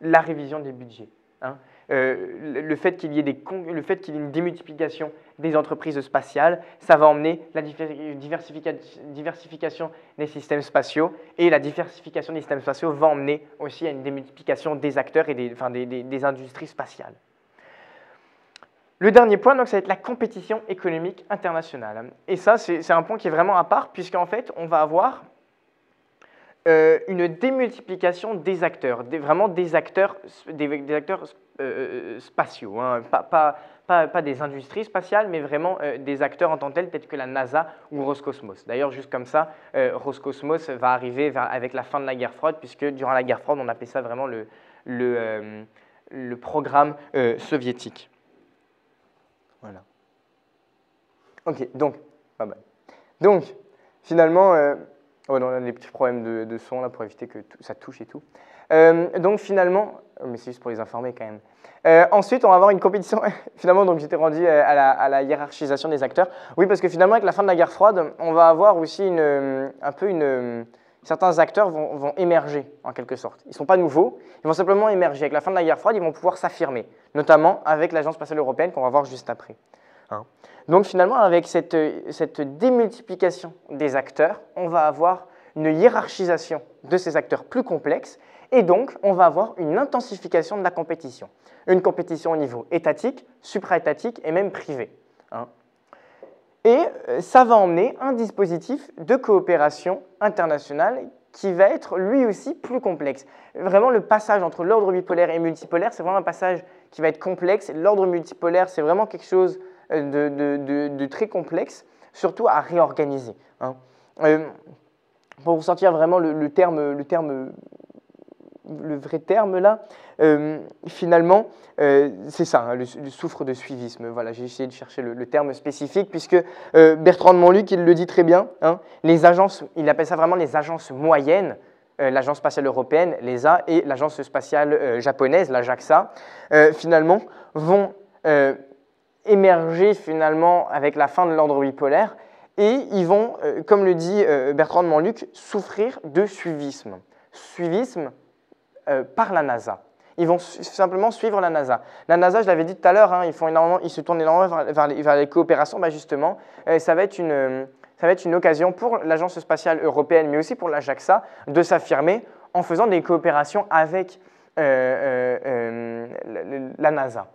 la révision des budgets. Hein. Euh, le fait qu'il y ait des, le fait qu'il y ait une démultiplication des entreprises spatiales, ça va emmener la diversification, diversification des systèmes spatiaux et la diversification des systèmes spatiaux va emmener aussi à une démultiplication des acteurs et des, enfin, des, des, des industries spatiales. Le dernier point, donc, ça va être la compétition économique internationale. Et ça, c'est un point qui est vraiment à part, puisqu'en fait, on va avoir euh, une démultiplication des acteurs, des, vraiment des acteurs, des, des acteurs euh, spatiaux, hein, pas, pas, pas, pas des industries spatiales, mais vraiment euh, des acteurs en tant que tels, peut-être que la NASA ou Roscosmos. D'ailleurs, juste comme ça, euh, Roscosmos va arriver vers, avec la fin de la guerre froide, puisque durant la guerre froide, on appelait ça vraiment le, le, euh, le programme euh, soviétique. Voilà. Ok, donc, ah bah. donc finalement, euh, oh non, on a des petits problèmes de, de son là pour éviter que tout, ça touche et tout. Euh, donc finalement, mais c'est juste pour les informer quand même. Euh, ensuite, on va avoir une compétition. Finalement, donc j'étais rendu à la, à la hiérarchisation des acteurs. Oui, parce que finalement, avec la fin de la guerre froide, on va avoir aussi une, un peu une. Certains acteurs vont, vont émerger, en quelque sorte. Ils ne sont pas nouveaux, ils vont simplement émerger. Avec la fin de la guerre froide, ils vont pouvoir s'affirmer, notamment avec l'Agence Spatiale Européenne qu'on va voir juste après. Hein? Donc finalement, avec cette, cette démultiplication des acteurs, on va avoir une hiérarchisation de ces acteurs plus complexes, et donc on va avoir une intensification de la compétition. Une compétition au niveau étatique, supraétatique et même privé. Hein? Et ça va emmener un dispositif de coopération internationale qui va être lui aussi plus complexe. Vraiment, le passage entre l'ordre bipolaire et multipolaire, c'est vraiment un passage qui va être complexe. L'ordre multipolaire, c'est vraiment quelque chose de, de, de, de très complexe, surtout à réorganiser. Hein. Euh, pour vous sortir vraiment le, le terme, le terme le vrai terme là, euh, finalement, euh, c'est ça, hein, le, le souffre de suivisme. Voilà, j'ai essayé de chercher le, le terme spécifique, puisque euh, Bertrand de Montluc, il le dit très bien, hein, les agences, il appelle ça vraiment les agences moyennes, euh, l'Agence spatiale européenne, l'E S A, et l'Agence spatiale euh, japonaise, la JAXA, euh, finalement, vont euh, émerger finalement avec la fin de l'ordre bipolaire, et ils vont, euh, comme le dit euh, Bertrand de Montluc, souffrir de suivisme. Suivisme euh, par la NASA. Ils vont su simplement suivre la NASA. La NASA, je l'avais dit tout à l'heure, hein, ils, font énormément, ils se tournent énormément vers, vers, les, vers les coopérations. Bah justement, euh, ça, va être une, euh, ça va être une occasion pour l'Agence spatiale européenne, mais aussi pour la JAXA, de s'affirmer en faisant des coopérations avec euh, euh, euh, la, la NASA.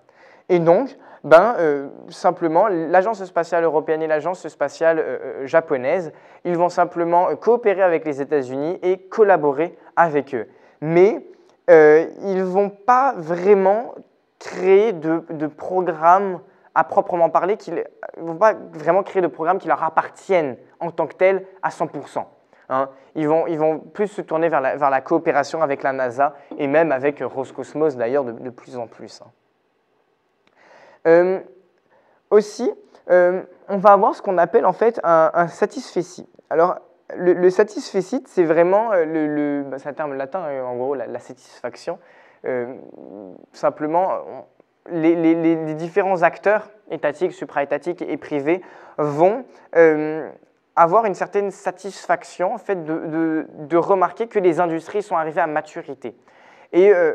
Et donc, ben, euh, simplement, l'Agence spatiale européenne et l'Agence spatiale euh, japonaise, ils vont simplement coopérer avec les États-Unis et collaborer avec eux. Mais euh, ils ne vont pas vraiment créer de, de programmes à proprement parler, qu'ils ne vont pas vraiment créer de programmes qui leur appartiennent en tant que tels à cent pour cent. Hein, ils, vont, ils vont plus se tourner vers la, vers la coopération avec la NASA et même avec Roscosmos d'ailleurs de, de plus en plus. Hein. Euh, aussi, euh, on va avoir ce qu'on appelle en fait un, un satisfecit. Alors, le, le satisfecit, c'est vraiment, le, le, ben, c'est un terme latin, en gros, la, la satisfaction. Euh, simplement, les, les, les différents acteurs étatiques, supraétatiques et privés vont euh, avoir une certaine satisfaction en fait, de, de, de remarquer que les industries sont arrivées à maturité. Et... Euh,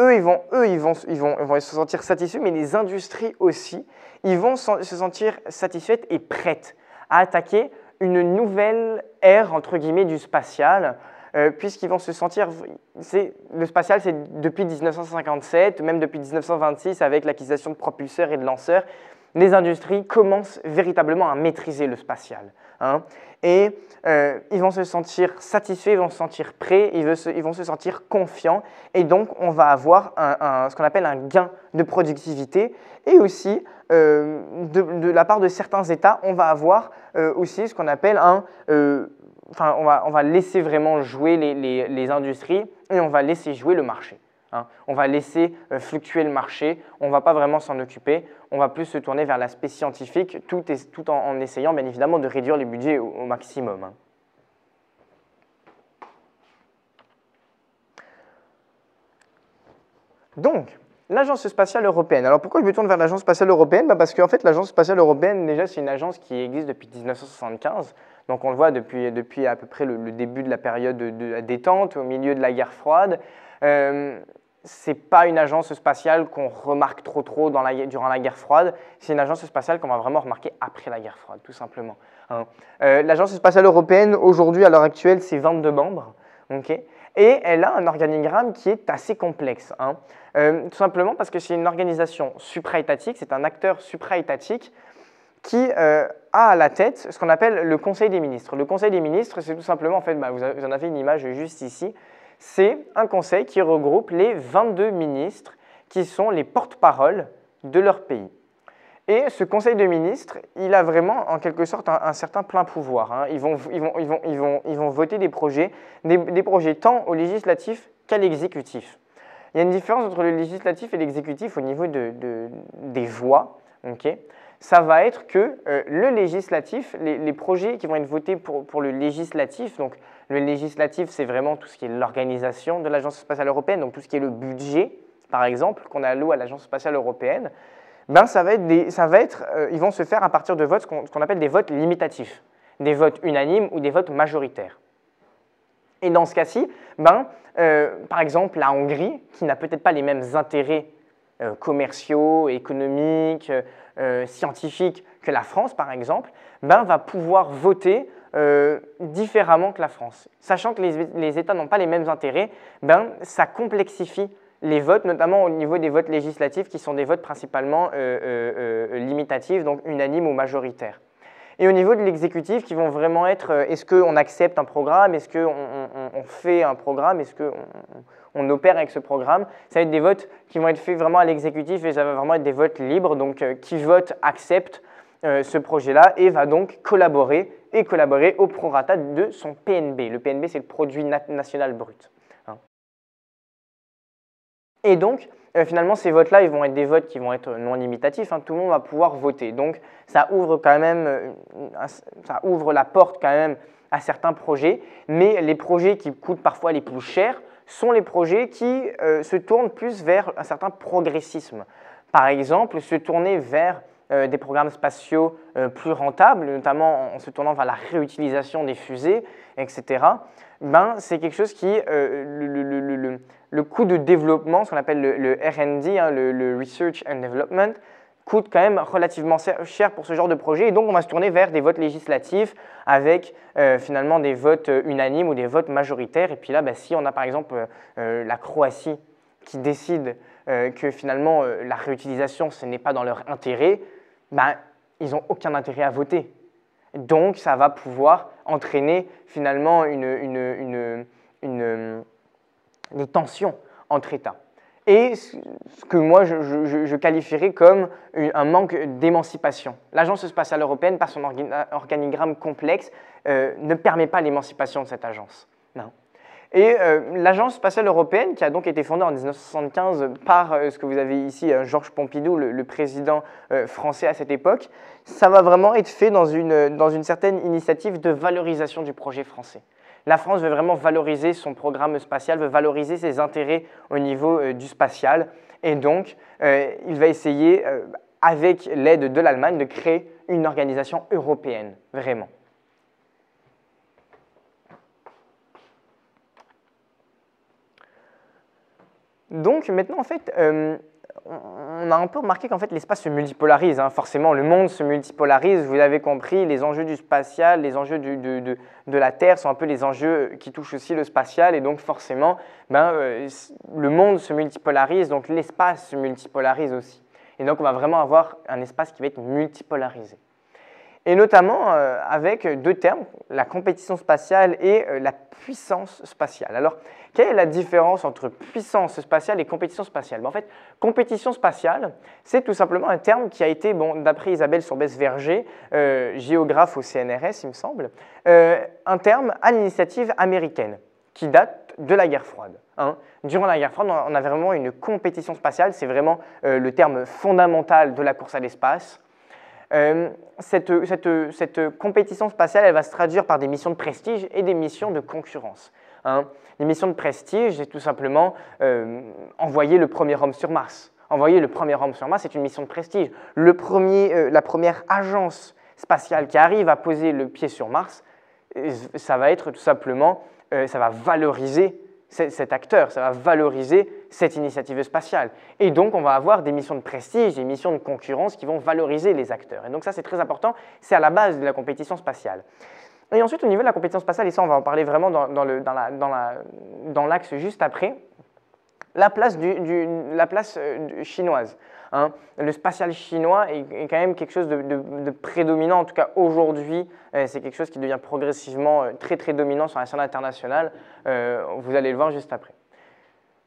Eux, ils vont, eux ils, vont, ils, vont, ils vont se sentir satisfaits, mais les industries aussi, ils vont se sentir satisfaites et prêtes à attaquer une nouvelle ère, entre guillemets, du spatial, euh, puisqu'ils vont se sentir... Le spatial, c'est depuis mille neuf cent cinquante-sept, même depuis mille neuf cent vingt-six, avec l'acquisition de propulseurs et de lanceurs, les industries commencent véritablement à maîtriser le spatial. Hein, et euh, ils vont se sentir satisfaits, ils vont se sentir prêts, ils, se, ils vont se sentir confiants, et donc on va avoir un, un, ce qu'on appelle un gain de productivité, et aussi euh, de, de la part de certains États, on va avoir euh, aussi ce qu'on appelle un... Euh, enfin, on va, on va laisser vraiment jouer les, les, les industries, et on va laisser jouer le marché. Hein, on va laisser euh, fluctuer le marché, on ne va pas vraiment s'en occuper, on va plus se tourner vers l'aspect scientifique tout, est, tout en, en essayant bien évidemment de réduire les budgets au, au maximum. Hein. Donc, l'Agence spatiale européenne. Alors pourquoi je me tourne vers l'Agence spatiale européenne? Bah parce qu'en fait l'Agence spatiale européenne, déjà c'est une agence qui existe depuis mille neuf cent soixante-quinze, donc on le voit depuis, depuis à peu près le, le début de la période de, de la détente, au milieu de la guerre froide. Euh, c'est pas une agence spatiale qu'on remarque trop trop dans la, durant la guerre froide, c'est une agence spatiale qu'on va vraiment remarquer après la guerre froide, tout simplement. Hein. Euh, L'Agence spatiale européenne, aujourd'hui, à l'heure actuelle, c'est vingt-deux membres, okay, et elle a un organigramme qui est assez complexe. Hein. Euh, tout simplement parce que c'est une organisation supraétatique, c'est un acteur supraétatique qui euh, a à la tête ce qu'on appelle le Conseil des ministres. Le Conseil des ministres, c'est tout simplement, en fait, bah, vous, avez, vous en avez une image juste ici, c'est un conseil qui regroupe les vingt-deux ministres qui sont les porte-parole de leur pays. Et ce conseil de ministres, il a vraiment en quelque sorte un, un certain plein pouvoir. Hein. Ils, vont, ils, vont, ils, vont, ils, vont, ils vont voter des projets, des, des projets tant au législatif qu'à l'exécutif. Il y a une différence entre le législatif et l'exécutif au niveau de, de, des voix. Okay. Ça va être que euh, le législatif, les, les projets qui vont être votés pour, pour le législatif, donc le législatif, c'est vraiment tout ce qui est l'organisation de l'Agence spatiale européenne, donc tout ce qui est le budget, par exemple, qu'on alloue à l'Agence spatiale européenne, ben ça va être des, ça va être, euh, ils vont se faire à partir de votes, ce qu'on, ce qu'on appelle des votes limitatifs, des votes unanimes ou des votes majoritaires. Et dans ce cas-ci, ben, euh, par exemple, la Hongrie, qui n'a peut-être pas les mêmes intérêts euh, commerciaux, économiques, euh, scientifiques que la France, par exemple, ben, va pouvoir voter Euh, différemment que la France. Sachant que les, les États n'ont pas les mêmes intérêts, ben, ça complexifie les votes, notamment au niveau des votes législatifs qui sont des votes principalement euh, euh, euh, limitatifs, donc unanimes ou majoritaires. Et au niveau de l'exécutif, qui vont vraiment être euh, est-ce qu'on accepte un programme, est-ce qu'on on, on fait un programme, est-ce qu'on on opère avec ce programme, ça va être des votes qui vont être faits vraiment à l'exécutif et ça va vraiment être des votes libres, donc euh, qui vote accepte euh, ce projet-là et va donc collaborer et collaborer au prorata de son P N B. Le P N B, c'est le produit national brut. Et donc, euh, finalement, ces votes-là, ils vont être des votes qui vont être non limitatifs. Hein, tout le monde va pouvoir voter. Donc, ça ouvre quand même, euh, ça ouvre la porte quand même à certains projets. Mais les projets qui coûtent parfois les plus chers sont les projets qui euh, se tournent plus vers un certain progressisme. Par exemple, se tourner vers euh, des programmes spatiaux euh, plus rentables, notamment en, en se tournant vers la réutilisation des fusées, et cetera. Ben, c'est quelque chose qui, euh, le, le, le, le, le coût de développement, ce qu'on appelle le, le R and D, hein, le, le Research and Development, coûte quand même relativement cher pour ce genre de projet. Et donc, on va se tourner vers des votes législatifs avec euh, finalement des votes unanimes ou des votes majoritaires. Et puis là, ben, si on a par exemple euh, la Croatie qui décide euh, que finalement euh, la réutilisation, ce n'est pas dans leur intérêt, ben, ils n'ont aucun intérêt à voter. Donc, ça va pouvoir entraîner finalement une, une, une, une, une, des tensions entre États. Et ce que moi, je, je, je qualifierais comme un manque d'émancipation. L'Agence spatiale européenne, par son organigramme complexe, euh, ne permet pas l'émancipation de cette agence. Non. Et euh, l'Agence spatiale européenne, qui a donc été fondée en mille neuf cent soixante-quinze par euh, ce que vous avez ici, euh, Georges Pompidou, le, le président euh, français à cette époque, ça va vraiment être fait dans une, dans une certaine initiative de valorisation du projet français. La France veut vraiment valoriser son programme spatial, veut valoriser ses intérêts au niveau euh, du spatial. Et donc, euh, il va essayer, euh, avec l'aide de l'Allemagne, de créer une organisation européenne, vraiment. Donc maintenant, en fait, euh, on a un peu remarqué qu'en fait l'espace se multipolarise. Hein. Forcément, le monde se multipolarise, vous l'avez compris, les enjeux du spatial, les enjeux du, de, de, de la Terre sont un peu les enjeux qui touchent aussi le spatial. Et donc forcément, ben, euh, le monde se multipolarise, donc l'espace se multipolarise aussi. Et donc on va vraiment avoir un espace qui va être multipolarisé. Et notamment euh, avec deux termes, la compétition spatiale et euh, la puissance spatiale. Alors, quelle est la différence entre puissance spatiale et compétition spatiale? Ben, en fait, compétition spatiale, c'est tout simplement un terme qui a été, bon, d'après Isabelle Sourbès-Verger, euh, géographe au C N R S, il me semble, euh, un terme à l'initiative américaine qui date de la guerre froide. Hein. Durant la guerre froide, on a vraiment une compétition spatiale, c'est vraiment euh, le terme fondamental de la course à l'espace. Euh, cette, cette, cette compétition spatiale, elle va se traduire par des missions de prestige et des missions de concurrence. Hein. Les missions de prestige, c'est tout simplement euh, envoyer le premier homme sur Mars. Envoyer le premier homme sur Mars, c'est une mission de prestige. Le premier, euh, la première agence spatiale qui arrive à poser le pied sur Mars, ça va être tout simplement, euh, ça va valoriser cet acteur, ça va valoriser cette initiative spatiale. Et donc, on va avoir des missions de prestige, des missions de concurrence qui vont valoriser les acteurs. Et donc ça, c'est très important, c'est à la base de la compétition spatiale. Et ensuite, au niveau de la compétition spatiale, et ça, on va en parler vraiment dans, dans le, dans la, dans la, dans l'axe juste après, la place, du, du, la place euh, chinoise. Hein. Le spatial chinois est, est quand même quelque chose de, de, de prédominant, en tout cas aujourd'hui, euh, c'est quelque chose qui devient progressivement euh, très très dominant sur la scène internationale, euh, vous allez le voir juste après.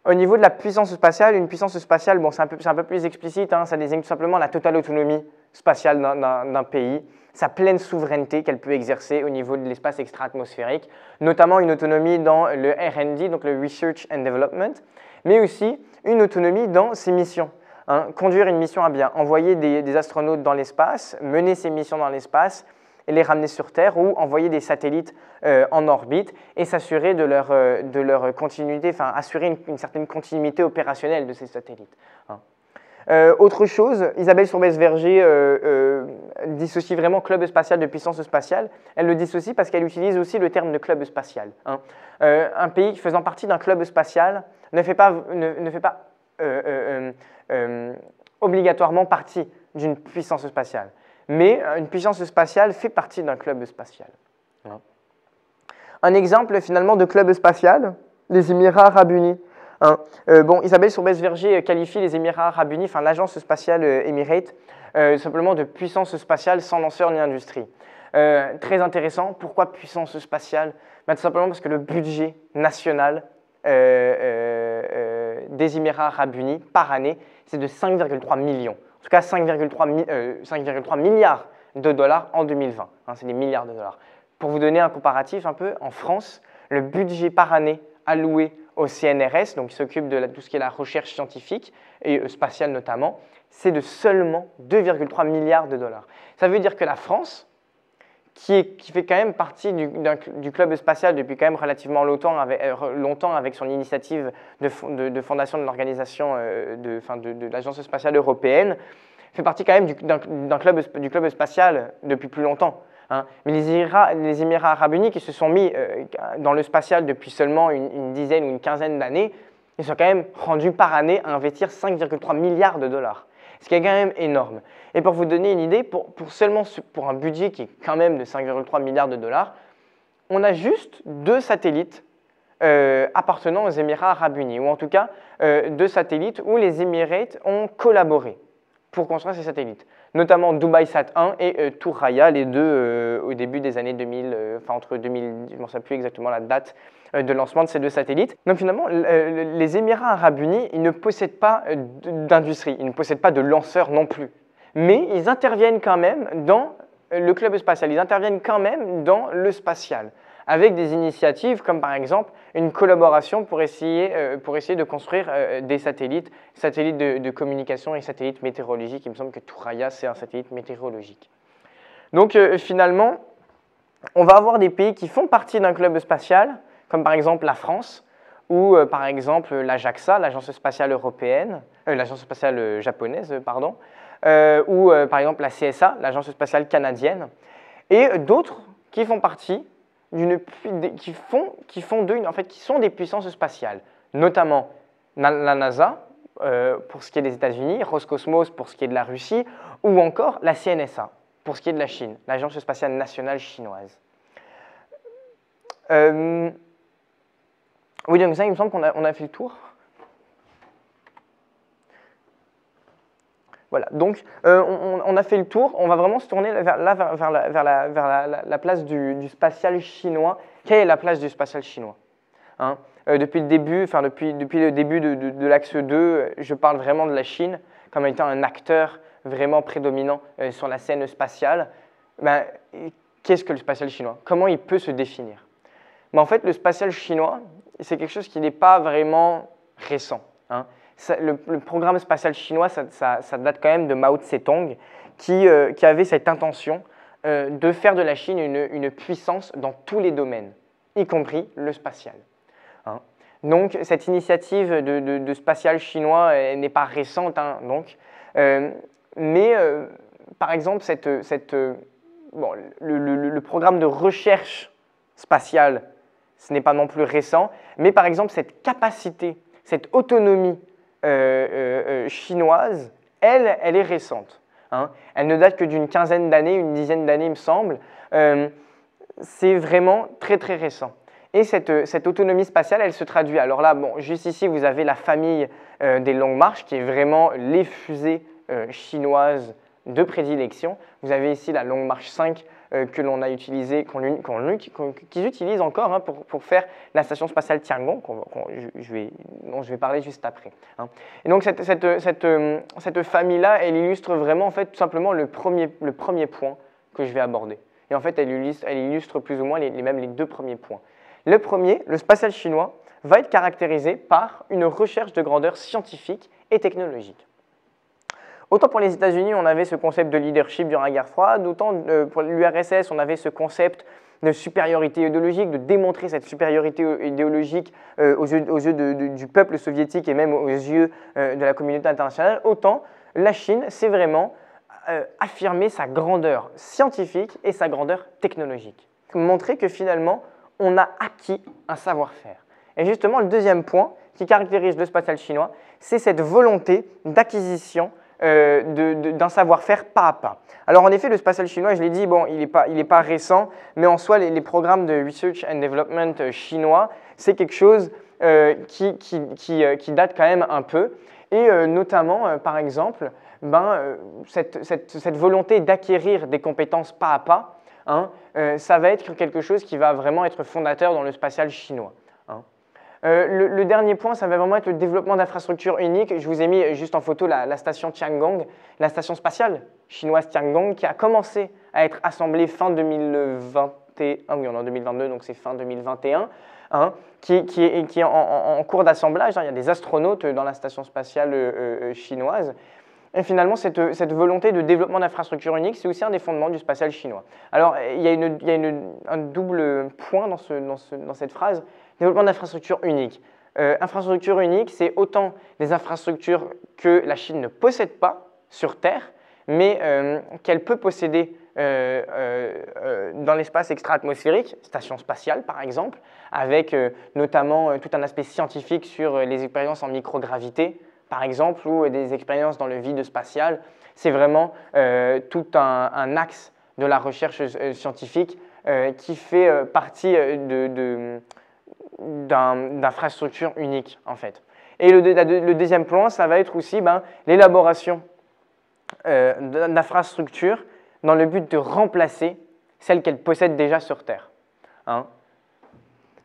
Au niveau de la puissance spatiale, une puissance spatiale, bon, c'est un, un peu plus explicite, hein, ça désigne tout simplement la totale autonomie spatiale d'un pays, sa pleine souveraineté qu'elle peut exercer au niveau de l'espace extra-atmosphérique, notamment une autonomie dans le R and D, donc le Research and Development, mais aussi une autonomie dans ses missions. Hein, conduire une mission à bien, envoyer des, des astronautes dans l'espace, mener ces missions dans l'espace et les ramener sur Terre ou envoyer des satellites euh, en orbite et s'assurer de leur, euh, de leur continuité, enfin assurer une, une certaine continuité opérationnelle de ces satellites. Hein. Euh, autre chose, Isabelle Sourbès-Verger euh, euh, dissocie vraiment club spatial de puissance spatiale. Elle le dissocie parce qu'elle utilise aussi le terme de club spatial. Hein. Euh, un pays faisant partie d'un club spatial ne fait pas, ne, ne fait pas Euh, euh, euh, obligatoirement partie d'une puissance spatiale. Mais une puissance spatiale fait partie d'un club spatial. Ouais. Un exemple finalement de club spatial, les Émirats Arabes Unis. Hein. Euh, bon, Isabelle Sourbès-Verger qualifie les Émirats Arabes Unis, enfin l'agence spatiale euh, Emirate, euh, simplement de puissance spatiale sans lanceur ni industrie. Euh, très intéressant, pourquoi puissance spatiale? Ben, tout simplement parce que le budget national Euh, euh, euh, des Émirats Arabes Unis par année, c'est de cinq virgule trois millions. En tout cas, cinq virgule trois milliards de dollars en deux mille vingt. Hein, c'est des milliards de dollars. Pour vous donner un comparatif un peu, en France, le budget par année alloué au C N R S, donc qui s'occupe de la, tout ce qui est la recherche scientifique, et euh, spatiale notamment, c'est de seulement deux virgule trois milliards de dollars. Ça veut dire que la France, qui, est, qui fait quand même partie du, du club spatial depuis quand même relativement longtemps, avec, euh, longtemps avec son initiative de, de, de fondation de l'organisation euh, de, enfin, de, de l'Agence Spatiale Européenne, fait partie quand même du, d'un, d'un club, du club spatial depuis plus longtemps. Hein. Mais les, Ira, les Émirats Arabes Unis, qui se sont mis euh, dans le spatial depuis seulement une, une dizaine ou une quinzaine d'années, ils sont quand même rendus par année à investir cinq virgule trois milliards de dollars, ce qui est quand même énorme. Et pour vous donner une idée, pour, pour, seulement, pour un budget qui est quand même de cinq virgule trois milliards de dollars, on a juste deux satellites euh, appartenant aux Émirats Arabes Unis, ou en tout cas euh, deux satellites où les Émirats ont collaboré pour construire ces satellites, notamment Dubaï Sat un et euh, Touraya, les deux euh, au début des années deux mille, euh, enfin entre deux mille, je ne sais plus exactement la date euh, de lancement de ces deux satellites. Donc finalement, euh, les Émirats Arabes Unis, ils ne possèdent pas euh, d'industrie, ils ne possèdent pas de lanceurs non plus, mais ils interviennent quand même dans le club spatial, ils interviennent quand même dans le spatial, avec des initiatives comme par exemple une collaboration pour essayer, euh, pour essayer de construire euh, des satellites, satellites de, de communication et satellites météorologiques. Il me semble que Touraya, c'est un satellite météorologique. Donc euh, finalement, on va avoir des pays qui font partie d'un club spatial, comme par exemple la France, ou euh, par exemple la JAXA, l'Agence spatiale européenne, euh, l'Agence spatiale japonaise, pardon, euh, ou euh, par exemple la C N S A, l'Agence spatiale canadienne, et d'autres qui font partie qui font, qui font de, en fait, qui sont des puissances spatiales, notamment la NASA euh, pour ce qui est des États-Unis, Roscosmos pour ce qui est de la Russie, ou encore la C N S A pour ce qui est de la Chine, l'Agence spatiale nationale chinoise. Euh... Oui, donc ça, il me semble qu'on a, on a fait le tour. Voilà, donc euh, on, on a fait le tour, on va vraiment se tourner vers, là, vers, vers, la, vers, la, vers la, la, la place du, du spatial chinois. Quelle est la place du spatial chinois, hein? euh, Depuis le début, enfin, depuis, depuis le début de, de, de l'axe deux, je parle vraiment de la Chine comme étant un acteur vraiment prédominant euh, sur la scène spatiale. Ben, qu'est-ce que le spatial chinois? Comment il peut se définir? Ben, en fait, le spatial chinois, c'est quelque chose qui n'est pas vraiment récent, hein? Ça, le, le programme spatial chinois, ça, ça, ça date quand même de Mao Tse-tung, qui, euh, qui avait cette intention euh, de faire de la Chine une, une puissance dans tous les domaines, y compris le spatial. Hein. Donc, cette initiative de, de, de spatial chinois n'est pas récente, hein, donc, euh, mais euh, par exemple, cette, cette, euh, bon, le, le, le programme de recherche spatiale, ce n'est pas non plus récent, mais par exemple, cette capacité, cette autonomie Euh, euh, euh, chinoise, elle, elle est récente. Hein. Elle ne date que d'une quinzaine d'années, une dizaine d'années, il me semble. Euh, c'est vraiment très, très récent. Et cette, cette autonomie spatiale, elle se traduit. Alors là, bon, juste ici, vous avez la famille euh, des Long March, qui est vraiment les fusées euh, chinoises de prédilection. Vous avez ici la Long March cinq, euh, que l'on a utilisée, qu'on, qu'on, qu'on, qu'ils utilisent encore hein, pour, pour faire la station spatiale Tiangong, qu'on, qu'on, je, je vais, dont je vais parler juste après. Hein. Et donc cette, cette, cette, cette famille-là, elle illustre vraiment en fait tout simplement le premier, le premier point que je vais aborder. Et en fait, elle illustre, elle illustre plus ou moins les, les, même les deux premiers points. Le premier, le spatial chinois, va être caractérisé par une recherche de grandeur scientifique et technologique. Autant pour les États-Unis, on avait ce concept de leadership durant la guerre froide, autant pour l'U R S S, on avait ce concept de supériorité idéologique, de démontrer cette supériorité idéologique aux yeux, aux yeux de, de, du peuple soviétique et même aux yeux de la communauté internationale, autant la Chine s'est vraiment affirmer sa grandeur scientifique et sa grandeur technologique. Montrer que finalement, on a acquis un savoir-faire. Et justement, le deuxième point qui caractérise le spatial chinois, c'est cette volonté d'acquisition Euh, d'un savoir-faire pas à pas. Alors en effet, le spatial chinois, je l'ai dit, bon, il n'est pas, pas récent, mais en soi, les, les programmes de Research and Development euh, chinois, c'est quelque chose euh, qui, qui, qui, euh, qui date quand même un peu, et euh, notamment, euh, par exemple, ben, euh, cette, cette, cette volonté d'acquérir des compétences pas à pas, hein, euh, ça va être quelque chose qui va vraiment être fondateur dans le spatial chinois. Hein. Euh, le, le dernier point, ça va vraiment être le développement d'infrastructures uniques. Je vous ai mis juste en photo la, la station Tiangong, la station spatiale chinoise Tiangong, qui a commencé à être assemblée fin deux mille vingt et un, oui, on est en deux mille vingt-deux, donc c'est fin deux mille vingt et un, hein, qui, qui, est, qui est en, en, en cours d'assemblage. Hein. Il y a des astronautes dans la station spatiale euh, chinoise. Et finalement, cette, cette volonté de développement d'infrastructures uniques, c'est aussi un des fondements du spatial chinois. Alors, il y a, une, il y a une, un double point dans, ce, dans, ce, dans cette phrase, développement d'infrastructures uniques. Euh, infrastructures uniques, c'est autant des infrastructures que la Chine ne possède pas sur Terre, mais euh, qu'elle peut posséder euh, euh, dans l'espace extra-atmosphérique, station spatiale par exemple, avec euh, notamment euh, tout un aspect scientifique sur euh, les expériences en microgravité, par exemple, ou des expériences dans le vide spatial. C'est vraiment euh, tout un, un axe de la recherche euh, scientifique euh, qui fait euh, partie d'infrastructures uniques, en fait. Et le, le deuxième plan, ça va être aussi ben, l'élaboration euh, d'infrastructures dans le but de remplacer celles qu'elles possèdent déjà sur Terre. Hein.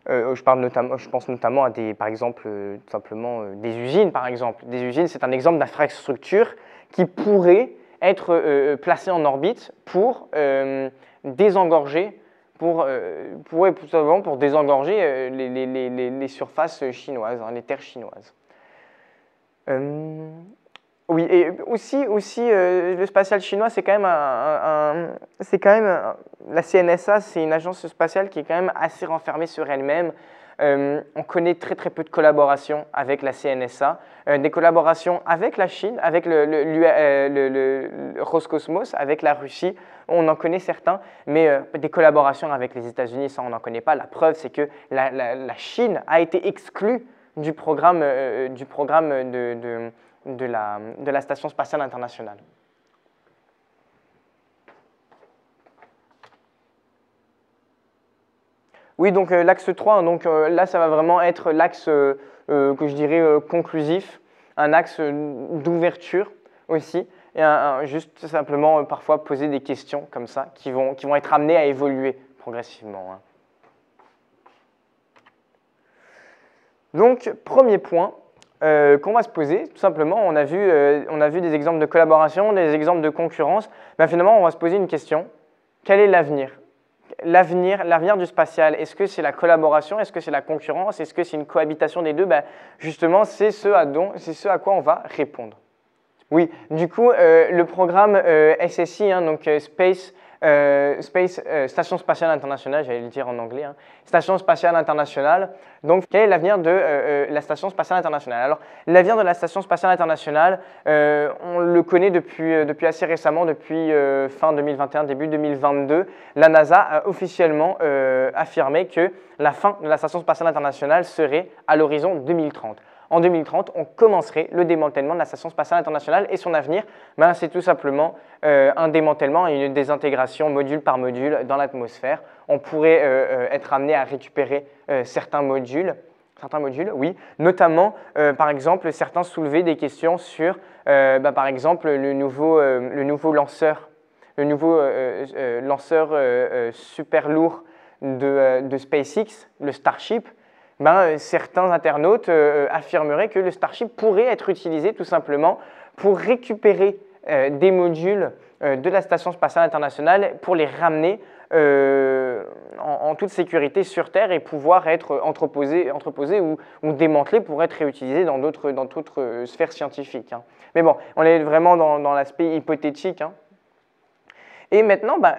Euh, je, parle notamment, je pense notamment à des, par exemple, euh, tout simplement, euh, des usines, par exemple. Des usines, c'est un exemple d'infrastructure qui pourrait être euh, placée en orbite pour euh, désengorger, pour, euh, pour, pour, pour désengorger euh, les, les, les, les surfaces chinoises, hein, les terres chinoises. Euh, oui, et aussi, aussi euh, le spatial chinois, c'est quand même, un, un, c'est quand même un, la C N S A, c'est une agence spatiale qui est quand même assez renfermée sur elle-même. Euh, on connaît très très peu de collaborations avec la C N S A, euh, des collaborations avec la Chine, avec le, le, euh, le, le, le Roscosmos, avec la Russie, on en connaît certains, mais euh, des collaborations avec les États-Unis, ça on n'en connaît pas. La preuve, c'est que la, la, la Chine a été exclue du programme, euh, du programme de... de De la, de la Station Spatiale Internationale. Oui, donc euh, l'axe trois, hein, donc, euh, là, ça va vraiment être l'axe euh, euh, que je dirais euh, conclusif, un axe euh, d'ouverture aussi, et un, un, juste simplement euh, parfois poser des questions comme ça qui vont, qui vont être amenées à évoluer progressivement. Hein. Donc, premier point, Euh, qu'on va se poser, tout simplement, on a, vu, euh, on a vu des exemples de collaboration, des exemples de concurrence, ben, finalement on va se poser une question, quel est l'avenir ? L'avenir, l'avenir du spatial, est-ce que c'est la collaboration, est-ce que c'est la concurrence, est-ce que c'est une cohabitation des deux ? Ben, justement, c'est ce, ce à quoi on va répondre. Oui, du coup, euh, le programme euh, S S I, hein, donc euh, Space, euh, Space euh, Station Spatiale Internationale, j'allais le dire en anglais, hein, Station Spatiale Internationale, donc quel est l'avenir de euh, la Station Spatiale Internationale? Alors, l'avenir de la Station Spatiale Internationale, euh, on le connaît depuis, euh, depuis assez récemment, depuis euh, fin deux mille vingt et un, début deux mille vingt-deux, la NASA a officiellement euh, affirmé que la fin de la Station Spatiale Internationale serait à l'horizon deux mille trente. En deux mille trente, on commencerait le démantèlement de la Station Spatiale Internationale et son avenir, ben, c'est tout simplement euh, un démantèlement et une désintégration module par module dans l'atmosphère. On pourrait euh, être amené à récupérer euh, certains modules, certains modules, oui, notamment, euh, par exemple, certains soulevaient des questions sur, euh, ben, par exemple, le nouveau, euh, le nouveau lanceur, le nouveau euh, euh, lanceur euh, euh, super lourd de, euh, de SpaceX, le Starship. Ben, euh, certains internautes euh, affirmeraient que le Starship pourrait être utilisé tout simplement pour récupérer euh, des modules euh, de la Station Spatiale Internationale pour les ramener euh, en, en toute sécurité sur Terre et pouvoir être entreposés, entreposés ou, ou démantelés pour être réutilisés dans d'autres dans d'autres euh, sphères scientifiques. Hein. Mais bon, on est vraiment dans, dans l'aspect hypothétique. Hein. Et maintenant, ben,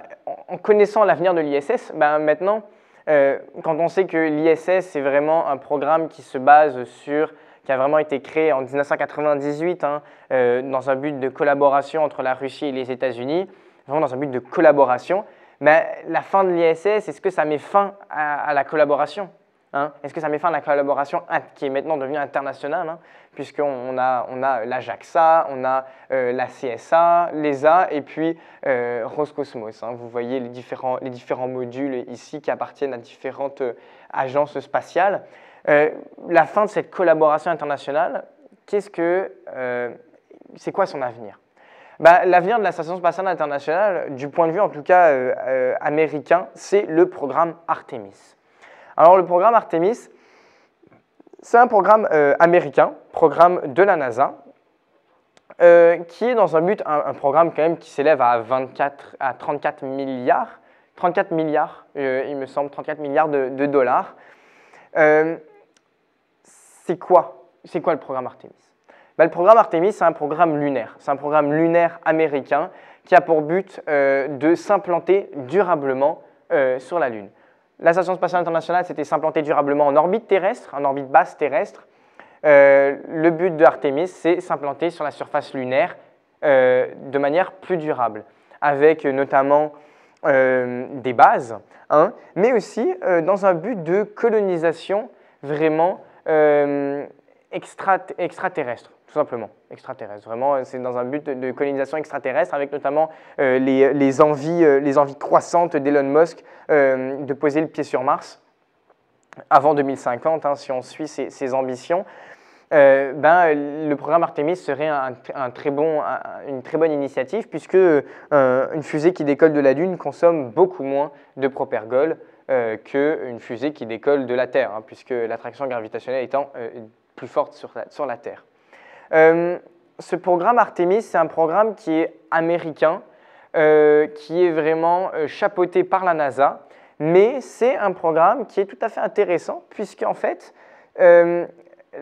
en connaissant l'avenir de l'I S S, ben, maintenant... Euh, quand on sait que l'I S S, c'est vraiment un programme qui se base sur, qui a vraiment été créé en mille neuf cent quatre-vingt-dix-huit, hein, euh, dans un but de collaboration entre la Russie et les États-Unis, vraiment dans un but de collaboration, mais la fin de l'I S S, est-ce que ça met fin à, à la collaboration, hein? Est-ce que ça met fin à la collaboration qui est maintenant devenue internationale, hein, puisqu'on a, on a la JAXA, on a euh, la C S A, l'E S A et puis euh, Roscosmos. Hein. Vous voyez les différents, les différents modules ici qui appartiennent à différentes euh, agences spatiales. Euh, la fin de cette collaboration internationale, qu'est-ce que, euh, c'est quoi son avenir? Bah, l'avenir de la Station Spatiale Internationale, du point de vue en tout cas euh, euh, américain, c'est le programme Artemis. Alors le programme Artemis, c'est un programme euh, américain, programme de la NASA, euh, qui est dans un but, un, un programme quand même qui s'élève à, à trente-quatre milliards, trente-quatre milliards, euh, il me semble, trente-quatre milliards de, de dollars, Euh, c'est quoi, c'est quoi le programme Artemis? Ben, le programme Artemis, c'est un programme lunaire. C'est un programme lunaire américain qui a pour but euh, de s'implanter durablement euh, sur la Lune. La Station Spatiale Internationale s'était implantée durablement en orbite terrestre, en orbite basse terrestre. Euh, le but de Artemis, c'est s'implanter sur la surface lunaire euh, de manière plus durable, avec notamment euh, des bases, hein, mais aussi euh, dans un but de colonisation vraiment euh, extra extraterrestre. Tout simplement, extraterrestre. Vraiment, c'est dans un but de colonisation extraterrestre avec notamment euh, les, les, envies, euh, les envies croissantes d'Elon Musk euh, de poser le pied sur Mars avant deux mille cinquante, hein, si on suit ses, ses ambitions. Euh, ben, le programme Artemis serait un, un très bon, un, une très bonne initiative puisque euh, une fusée qui décolle de la Lune consomme beaucoup moins de propergol euh, qu'une fusée qui décolle de la Terre, hein, puisque l'attraction gravitationnelle étant euh, plus forte sur la, sur la Terre. Euh, ce programme Artemis, c'est un programme qui est américain, euh, qui est vraiment euh, chapeauté par la NASA, mais c'est un programme qui est tout à fait intéressant puisqu'en fait, euh,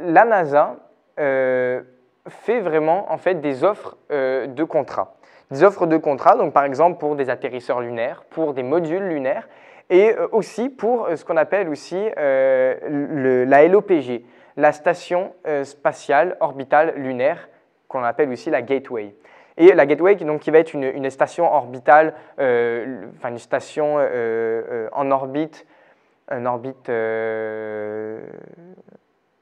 la NASA euh, fait vraiment en fait, des offres euh, de contrats. Des offres de contrats, donc par exemple pour des atterrisseurs lunaires, pour des modules lunaires, et euh, aussi pour euh, ce qu'on appelle aussi euh, le, la L O P G. La station euh, spatiale orbitale lunaire, qu'on appelle aussi la Gateway. Et la Gateway donc, qui va être une, une station orbitale, euh, enfin une station euh, euh, en orbite, en orbite, euh,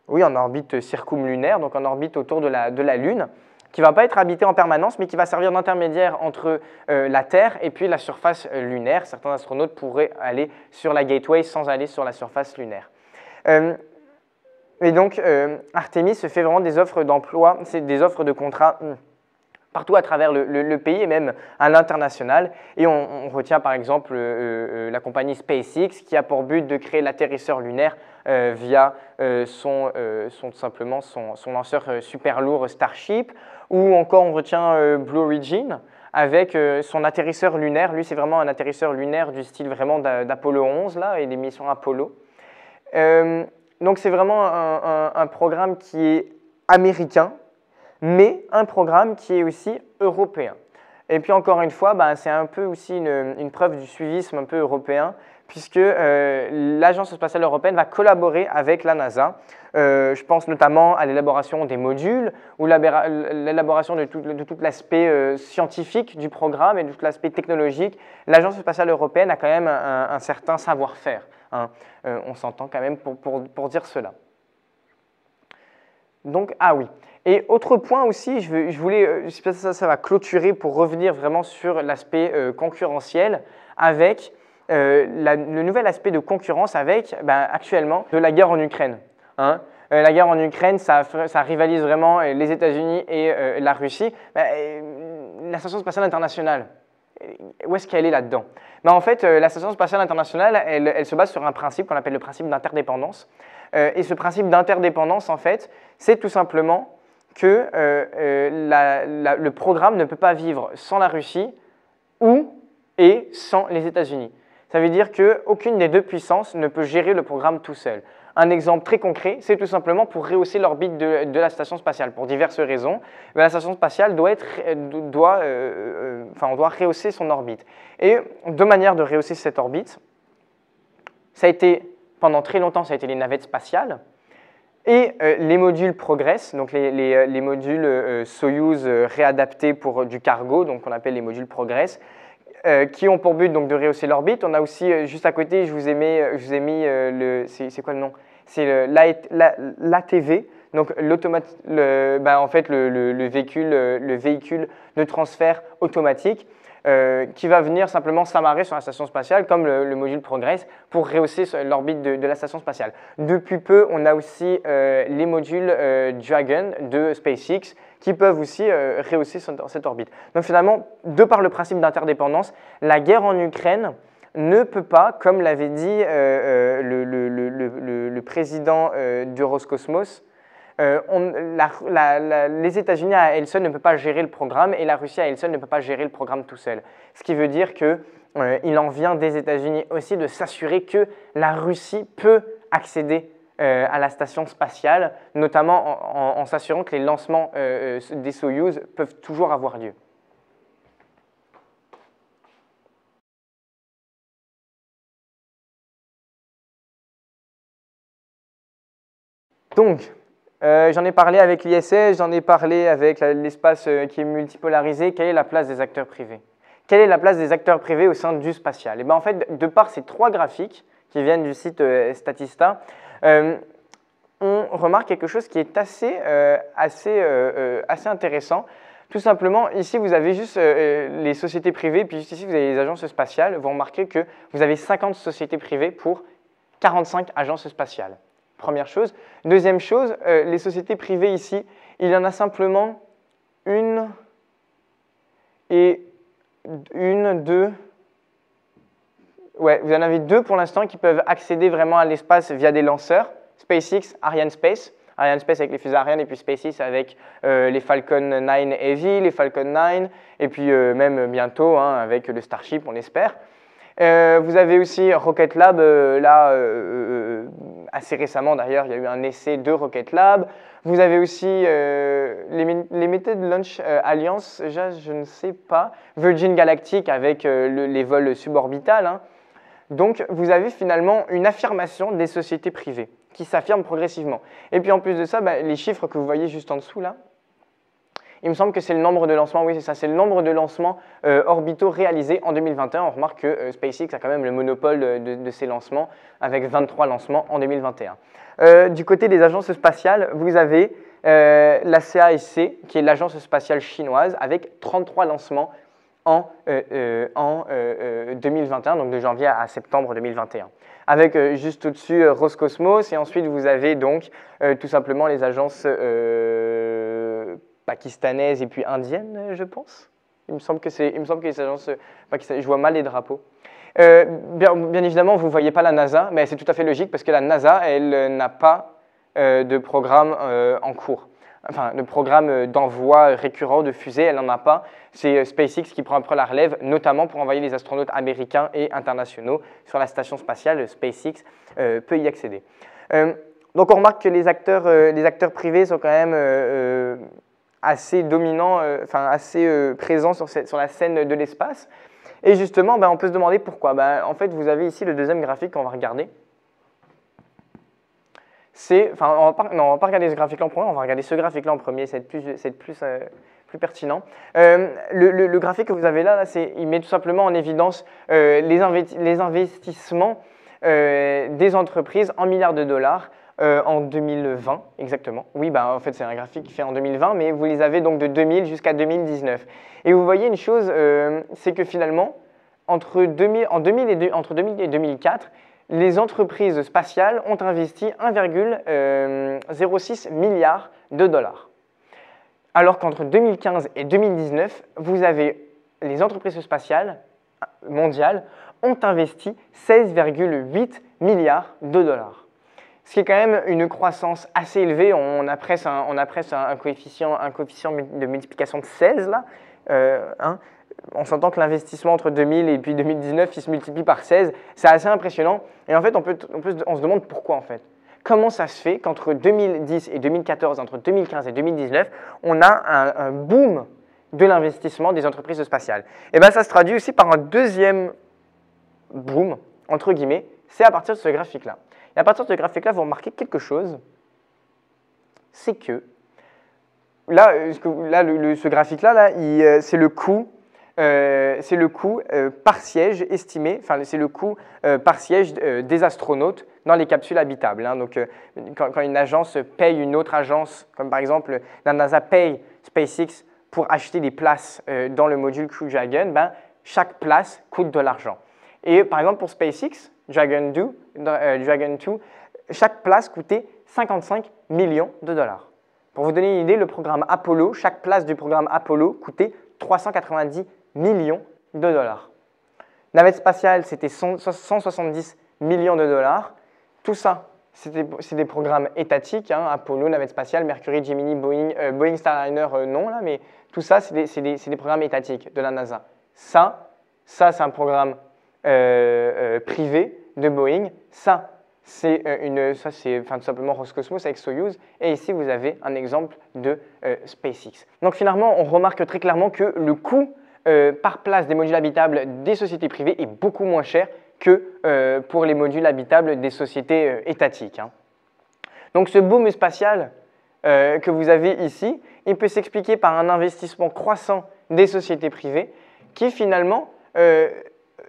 oui, en orbite circumlunaire, donc en orbite autour de la, de la Lune, qui ne va pas être habitée en permanence, mais qui va servir d'intermédiaire entre euh, la Terre et puis la surface lunaire. Certains astronautes pourraient aller sur la Gateway sans aller sur la surface lunaire. Euh, Et donc, euh, Artemis fait vraiment des offres d'emploi, c'est des offres de contrats euh, partout à travers le, le, le pays et même à l'international. Et on, on retient par exemple euh, euh, la compagnie SpaceX qui a pour but de créer l'atterrisseur lunaire euh, via euh, son, euh, son, tout simplement son, son lanceur euh, super lourd Starship. Ou encore, on retient euh, Blue Origin avec euh, son atterrisseur lunaire. Lui, c'est vraiment un atterrisseur lunaire du style vraiment d'Apollo onze là, et des missions Apollo. Euh, Donc c'est vraiment un, un, un programme qui est américain, mais un programme qui est aussi européen. Et puis encore une fois, ben, c'est un peu aussi une, une preuve du suivisme un peu européen, puisque euh, l'Agence spatiale européenne va collaborer avec la NASA. Euh, je pense notamment à l'élaboration des modules, ou l'élaboration de tout, tout l'aspect euh, scientifique du programme et de tout l'aspect technologique. L'Agence spatiale européenne a quand même un, un certain savoir-faire. Hein, euh, on s'entend quand même pour, pour, pour dire cela. Donc, ah oui. Et autre point aussi, je, veux, je voulais, je sais pas si ça, ça va clôturer pour revenir vraiment sur l'aspect euh, concurrentiel avec euh, la, le nouvel aspect de concurrence avec ben, actuellement de la guerre en Ukraine. Hein. Euh, la guerre en Ukraine, ça, ça rivalise vraiment les États-Unis et euh, la Russie. Ben, euh, la Station spatiale internationale. Où est-ce qu'elle est là-dedans? Ben en fait, euh, la Station spatiale internationale, elle, elle se base sur un principe qu'on appelle le principe d'interdépendance. Euh, et ce principe d'interdépendance, en fait, c'est tout simplement que euh, euh, la, la, le programme ne peut pas vivre sans la Russie ou et sans les États-Unis. Ça veut dire qu'aucune des deux puissances ne peut gérer le programme tout seul. Un exemple très concret, c'est tout simplement pour rehausser l'orbite de, de la station spatiale. Pour diverses raisons, la station spatiale doit être, doit, euh, euh, enfin, on doit rehausser son orbite. Et deux manières de rehausser cette orbite, ça a été, pendant très longtemps, ça a été les navettes spatiales et euh, les modules Progress, donc les, les, les modules euh, Soyuz euh, réadaptés pour du cargo, donc on appelle les modules Progress, Euh, qui ont pour but donc, de rehausser l'orbite. On a aussi, euh, juste à côté, je vous ai mis, euh, je vous ai mis euh, le... C'est quoi le nom? C'est l'A T V, donc le, bah, en fait, le, le, le, véhicule, le véhicule de transfert automatique euh, qui va venir simplement s'amarrer sur la station spatiale, comme le, le module Progress, pour rehausser l'orbite de, de la station spatiale. Depuis peu, on a aussi euh, les modules euh, Dragon de SpaceX, qui peuvent aussi euh, rehausser cette orbite. Donc finalement, de par le principe d'interdépendance, la guerre en Ukraine ne peut pas, comme l'avait dit euh, le, le, le, le, le président euh, de Roscosmos, euh, on, la, la, la, les États-Unis à elles seules ne peuvent pas gérer le programme et la Russie à elle seule ne peut pas gérer le programme tout seul. Ce qui veut dire qu'il euh, en vient des États-Unis aussi de s'assurer que la Russie peut accéder euh, à la station spatiale, notamment en, en, en s'assurant que les lancements euh, des Soyuz peuvent toujours avoir lieu. Donc, euh, j'en ai parlé avec l'I S S, j'en ai parlé avec l'espace euh, qui est multipolarisé. Quelle est la place des acteurs privés ? Quelle est la place des acteurs privés au sein du spatial ? Et bien en fait, de par ces trois graphiques qui viennent du site euh, Statista, euh, on remarque quelque chose qui est assez, euh, assez, euh, euh, assez intéressant. Tout simplement, ici vous avez juste euh, les sociétés privées, puis juste ici vous avez les agences spatiales. Vous remarquez que vous avez cinquante sociétés privées pour quarante-cinq agences spatiales. Première chose. Deuxième chose, euh, les sociétés privées ici, il y en a simplement une et une, deux. Ouais, vous en avez deux pour l'instant qui peuvent accéder vraiment à l'espace via des lanceurs. SpaceX, Ariane Space. Ariane Space avec les fusées Ariane et puis SpaceX avec euh, les Falcon neuf Heavy, les Falcon neuf et puis euh, même bientôt hein, avec le Starship, on espère. Euh, vous avez aussi Rocket Lab, euh, là, euh, euh, assez récemment d'ailleurs, il y a eu un essai de Rocket Lab. Vous avez aussi euh, les, les Method Launch euh, Alliance, déjà, je ne sais pas, Virgin Galactic avec euh, le, les vols suborbitales. Hein. Donc, vous avez finalement une affirmation des sociétés privées qui s'affirment progressivement. Et puis, en plus de ça, bah, les chiffres que vous voyez juste en dessous, là, il me semble que c'est le nombre de lancements, oui c'est ça, c'est le nombre de lancements euh, orbitaux réalisés en deux mille vingt et un. On remarque que euh, SpaceX a quand même le monopole de, de, de ces lancements avec vingt-trois lancements en deux mille vingt et un. Euh, du côté des agences spatiales, vous avez euh, la C A S C qui est l'agence spatiale chinoise avec trente-trois lancements en, euh, euh, en euh, deux mille vingt et un, donc de janvier à septembre deux mille vingt et un. Avec euh, juste au-dessus euh, Roscosmos et ensuite vous avez donc euh, tout simplement les agences... Euh, pakistanaise et puis indienne, je pense. Il me semble que c'est, il me semble que les agences pakistanaises, je vois mal les drapeaux. Euh, bien, bien évidemment, vous ne voyez pas la NASA, mais c'est tout à fait logique parce que la NASA, elle n'a pas euh, de programme euh, en cours. Enfin, de programme d'envoi récurrent de fusées, elle n'en a pas. C'est SpaceX qui prend un peu la relève, notamment pour envoyer les astronautes américains et internationaux sur la station spatiale. SpaceX euh, peut y accéder. Euh, donc, on remarque que les acteurs, euh, les acteurs privés sont quand même... Euh, euh, assez dominant, euh, enfin assez euh, présent sur, cette, sur la scène de l'espace. Et justement, ben, on peut se demander pourquoi. Ben, en fait, vous avez ici le deuxième graphique qu'on va regarder. C'est, enfin, on va pas, non, on va pas regarder ce graphique-là en premier, on va regarder ce graphique-là en premier, c'est plus, c'est plus, euh, plus pertinent. Euh, le, le, le graphique que vous avez là, là c'est, il met tout simplement en évidence euh, les, investi les investissements euh, des entreprises en milliards de dollars Euh, en deux mille vingt, exactement. Oui, bah, en fait, c'est un graphique fait en deux mille vingt, mais vous les avez donc de deux mille jusqu'à deux mille dix-neuf. Et vous voyez une chose, euh, c'est que finalement, entre deux mille, en deux mille et, de, entre deux mille et deux mille quatre, les entreprises spatiales ont investi un virgule zéro six milliard de dollars. Alors qu'entre deux mille quinze et deux mille dix-neuf, vous avez les entreprises spatiales mondiales ont investi seize virgule huit milliards de dollars. Ce qui est quand même une croissance assez élevée, on a presque un, on a presque un, un, coefficient, un coefficient de multiplication de seize là. Euh, hein. On s'entend que l'investissement entre deux mille et puis deux mille dix-neuf, il se multiplie par seize, c'est assez impressionnant. Et en fait, on, peut, on, peut, on se demande pourquoi en fait. Comment ça se fait qu'entre deux mille dix et deux mille quatorze, entre deux mille quinze et deux mille dix-neuf, on a un, un boom de l'investissement des entreprises spatiales. Et bien ça se traduit aussi par un deuxième boom, entre guillemets, c'est à partir de ce graphique-là. Et à partir de ce graphique-là, vous remarquez quelque chose, c'est que, là, là le, le, ce graphique-là, là, euh, c'est le coût, euh, c'est le coût euh, par siège estimé, enfin, c'est le coût euh, par siège euh, des astronautes dans les capsules habitables. Hein. Donc, euh, quand, quand une agence paye une autre agence, comme par exemple, la NASA paye SpaceX pour acheter des places euh, dans le module Crew Dragon, ben, chaque place coûte de l'argent. Et par exemple, pour SpaceX, Dragon deux, chaque place coûtait cinquante-cinq millions de dollars. Pour vous donner une idée, le programme Apollo, chaque place du programme Apollo coûtait trois cent quatre-vingt-dix millions de dollars. Navette spatiale, c'était cent soixante-dix millions de dollars. Tout ça, c'est des, des programmes étatiques, hein, Apollo, navette spatiale, Mercury, Gemini, Boeing, euh, Boeing Starliner, euh, non, là, mais tout ça, c'est des, des, des programmes étatiques de la NASA. Ça, ça c'est un programme... Euh, euh, privé de Boeing, ça c'est une, ça c'est enfin, tout simplement Roscosmos avec Soyuz, et ici vous avez un exemple de euh, SpaceX. Donc finalement, on remarque très clairement que le coût euh, par place des modules habitables des sociétés privées est beaucoup moins cher que euh, pour les modules habitables des sociétés euh, étatiques. Hein. Donc ce boom spatial euh, que vous avez ici, il peut s'expliquer par un investissement croissant des sociétés privées qui finalement euh,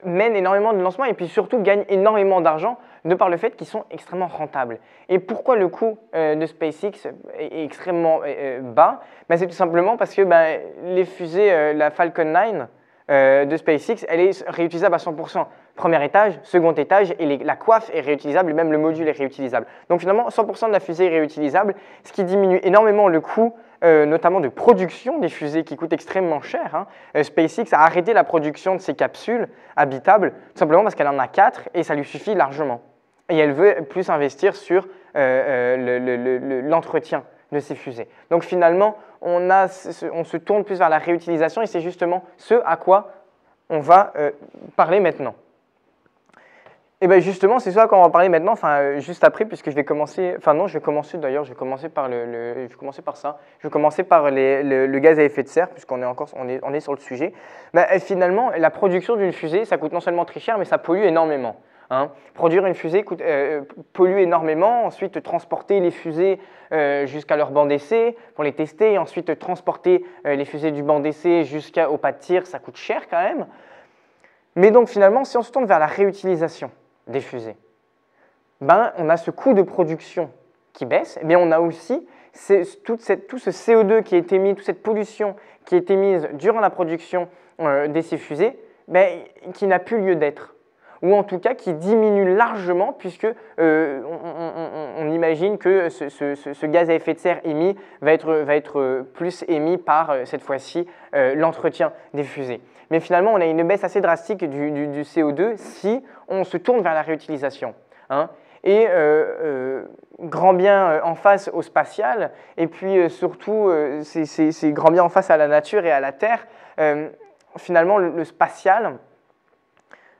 mènent énormément de lancements et puis surtout gagnent énormément d'argent de par le fait qu'ils sont extrêmement rentables. Et pourquoi le coût euh, de SpaceX est extrêmement euh, bas? Ben, c'est tout simplement parce que ben, les fusées, euh, la Falcon neuf euh, de SpaceX, elle est réutilisable à cent pour cent. Premier étage, second étage, et les, la coiffe est réutilisable, et même le module est réutilisable. Donc finalement, cent pour cent de la fusée est réutilisable, ce qui diminue énormément le coût, euh, notamment de production des fusées qui coûtent extrêmement cher. Hein. Euh, SpaceX a arrêté la production de ses capsules habitables, tout simplement parce qu'elle en a quatre, et ça lui suffit largement. Et elle veut plus investir sur euh, euh, le, le, le, l'entretien de ces fusées. Donc finalement, on, a, on se tourne plus vers la réutilisation, et c'est justement ce à quoi on va euh, parler maintenant. Et bien justement, c'est ça qu'on va parler maintenant, enfin juste après, puisque je vais commencer, enfin non, je vais commencer d'ailleurs, je vais commencer par, le, le, je vais commencer par ça, je vais commencer par les, le, le gaz à effet de serre, puisqu'on est encore on est, on est sur le sujet. Ben, finalement, la production d'une fusée, ça coûte non seulement très cher, mais ça pollue énormément. Hein. Produire une fusée coûte, euh, pollue énormément, ensuite transporter les fusées euh, jusqu'à leur banc d'essai pour les tester, et ensuite transporter euh, les fusées du banc d'essai jusqu'au pas de tir, ça coûte cher quand même. Mais donc finalement, si on se tourne vers la réutilisation des fusées, ben, on a ce coût de production qui baisse, mais on a aussi toute cette, tout ce C O deux qui est émis, toute cette pollution qui est émise durant la production euh, de ces fusées, ben, qui n'a plus lieu d'être, ou en tout cas qui diminue largement, puisque euh, on, on, on imagine que ce, ce, ce gaz à effet de serre émis va être, va être plus émis par, cette fois-ci, euh, l'entretien des fusées. Mais finalement, on a une baisse assez drastique du, du, du C O deux si on se tourne vers la réutilisation. Hein. Et euh, euh, grand bien euh, en face au spatial, et puis euh, surtout, euh, c'est grand bien en face à la nature et à la Terre. Euh, finalement, le, le spatial,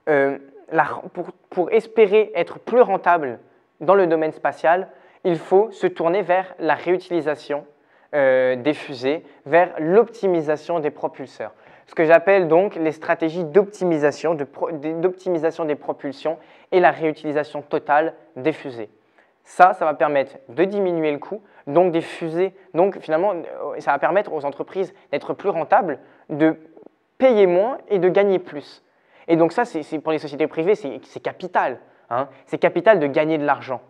euh, la, pour, pour espérer être plus rentable dans le domaine spatial, il faut se tourner vers la réutilisation euh, des fusées, vers l'optimisation des propulseurs. Ce que j'appelle donc les stratégies d'optimisation de pro, des propulsions et la réutilisation totale des fusées. Ça, ça va permettre de diminuer le coût, donc des fusées, donc finalement, ça va permettre aux entreprises d'être plus rentables, de payer moins et de gagner plus. Et donc ça, c'est pour les sociétés privées, c'est capital, hein, c'est capital de gagner de l'argent.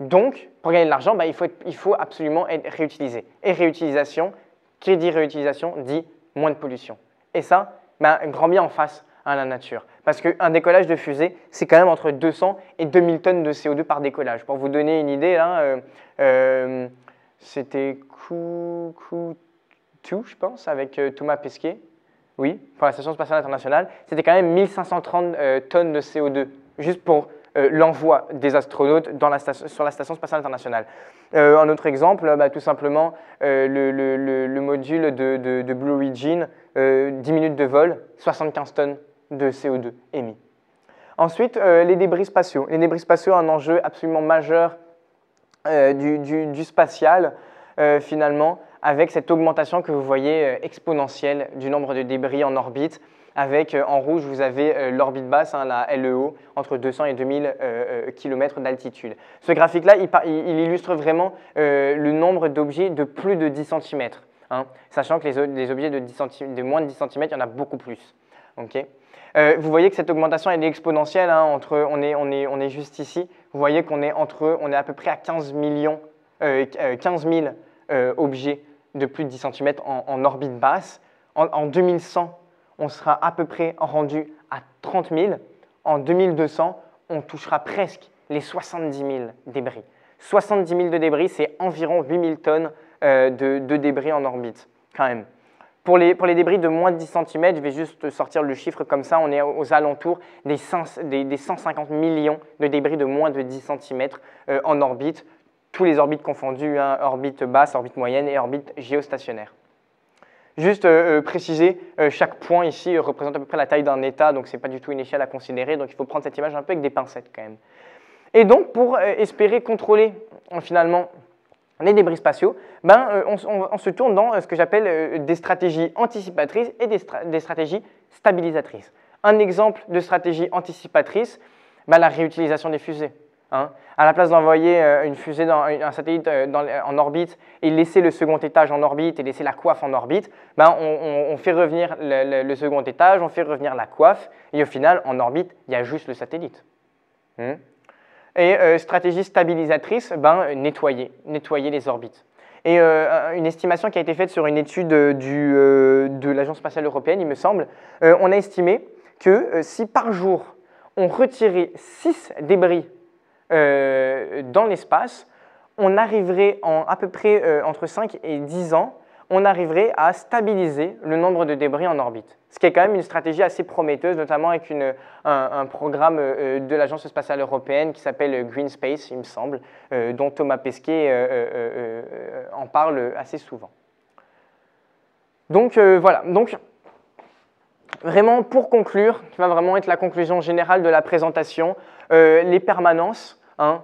Donc, pour gagner de l'argent, bah, il faut être, il faut absolument être réutilisé. Et réutilisation, qui dit réutilisation, dit moins de pollution. Et ça, ben, grand bien en face à la nature. Parce qu'un décollage de fusée, c'est quand même entre deux cents et deux mille tonnes de C O deux par décollage. Pour vous donner une idée, là, euh, euh, c'était Q deux, je pense, avec euh, Thomas Pesquet, oui, pour la Station Spatiale Internationale, c'était quand même mille cinq cent trente euh, tonnes de C O deux, juste pour euh, l'envoi des astronautes dans la station, sur la Station Spatiale Internationale. Euh, un autre exemple, bah, tout simplement, euh, le, le, le, le module de, de, de Blue Origin, Euh, dix minutes de vol, soixante-quinze tonnes de C O deux émis. Ensuite, euh, les débris spatiaux. Les débris spatiaux, un enjeu absolument majeur euh, du, du, du spatial, euh, finalement, avec cette augmentation que vous voyez euh, exponentielle du nombre de débris en orbite, avec, euh, en rouge, vous avez euh, l'orbite basse, hein, la L E O, entre deux cents et deux mille euh, km d'altitude. Ce graphique-là, il, il illustre vraiment euh, le nombre d'objets de plus de dix centimètres. Hein, sachant que les, les objets de, dix centimètres, de moins de dix centimètres, il y en a beaucoup plus. Okay, euh, vous voyez que cette augmentation elle est exponentielle, hein, entre, on, est, on, est, on est juste ici, vous voyez qu'on est, entre, on est à peu près à quinze, millions, euh, quinze mille euh, objets de plus de dix centimètres en, en orbite basse. En, en deux mille cent, on sera à peu près rendu à trente mille. En deux mille deux cents, on touchera presque les soixante-dix mille débris. soixante-dix mille de débris, c'est environ huit mille tonnes De, de débris en orbite, quand même. Pour les, pour les débris de moins de dix centimètres, je vais juste sortir le chiffre comme ça, on est aux alentours des, cinq, des, des cent cinquante millions de débris de moins de dix centimètres euh, en orbite, tous les orbites confondues, hein, orbite basse, orbite moyenne et orbite géostationnaire. Juste euh, préciser, euh, chaque point ici représente à peu près la taille d'un état, donc ce n'est pas du tout une échelle à considérer, donc il faut prendre cette image un peu avec des pincettes quand même. Et donc, pour euh, espérer contrôler euh, finalement les débris spatiaux, ben, euh, on, on, on se tourne dans euh, ce que j'appelle euh, des stratégies anticipatrices et des, stra des stratégies stabilisatrices. Un exemple de stratégie anticipatrice, ben, la réutilisation des fusées. Hein. À la place d'envoyer euh, une fusée, dans, un satellite euh, dans, en orbite et laisser le second étage en orbite et laisser la coiffe en orbite, ben, on, on, on fait revenir le, le, le second étage, on fait revenir la coiffe et au final, en orbite, il y a juste le satellite. Hmm. Et euh, stratégie stabilisatrice, ben, nettoyer, nettoyer les orbites. Et euh, une estimation qui a été faite sur une étude euh, du, euh, de l'Agence Spatiale Européenne, il me semble, euh, on a estimé que euh, si par jour, on retirait six débris Euh, dans l'espace, on arriverait en à peu près euh, entre cinq et dix ans, on arriverait à stabiliser le nombre de débris en orbite. Ce qui est quand même une stratégie assez prometteuse, notamment avec une, un, un programme euh, de l'Agence Spatiale Européenne qui s'appelle Green Space, il me semble, euh, dont Thomas Pesquet euh, euh, euh, en parle assez souvent. Donc euh, voilà, donc vraiment pour conclure, qui va vraiment être la conclusion générale de la présentation, Euh, les permanences, hein.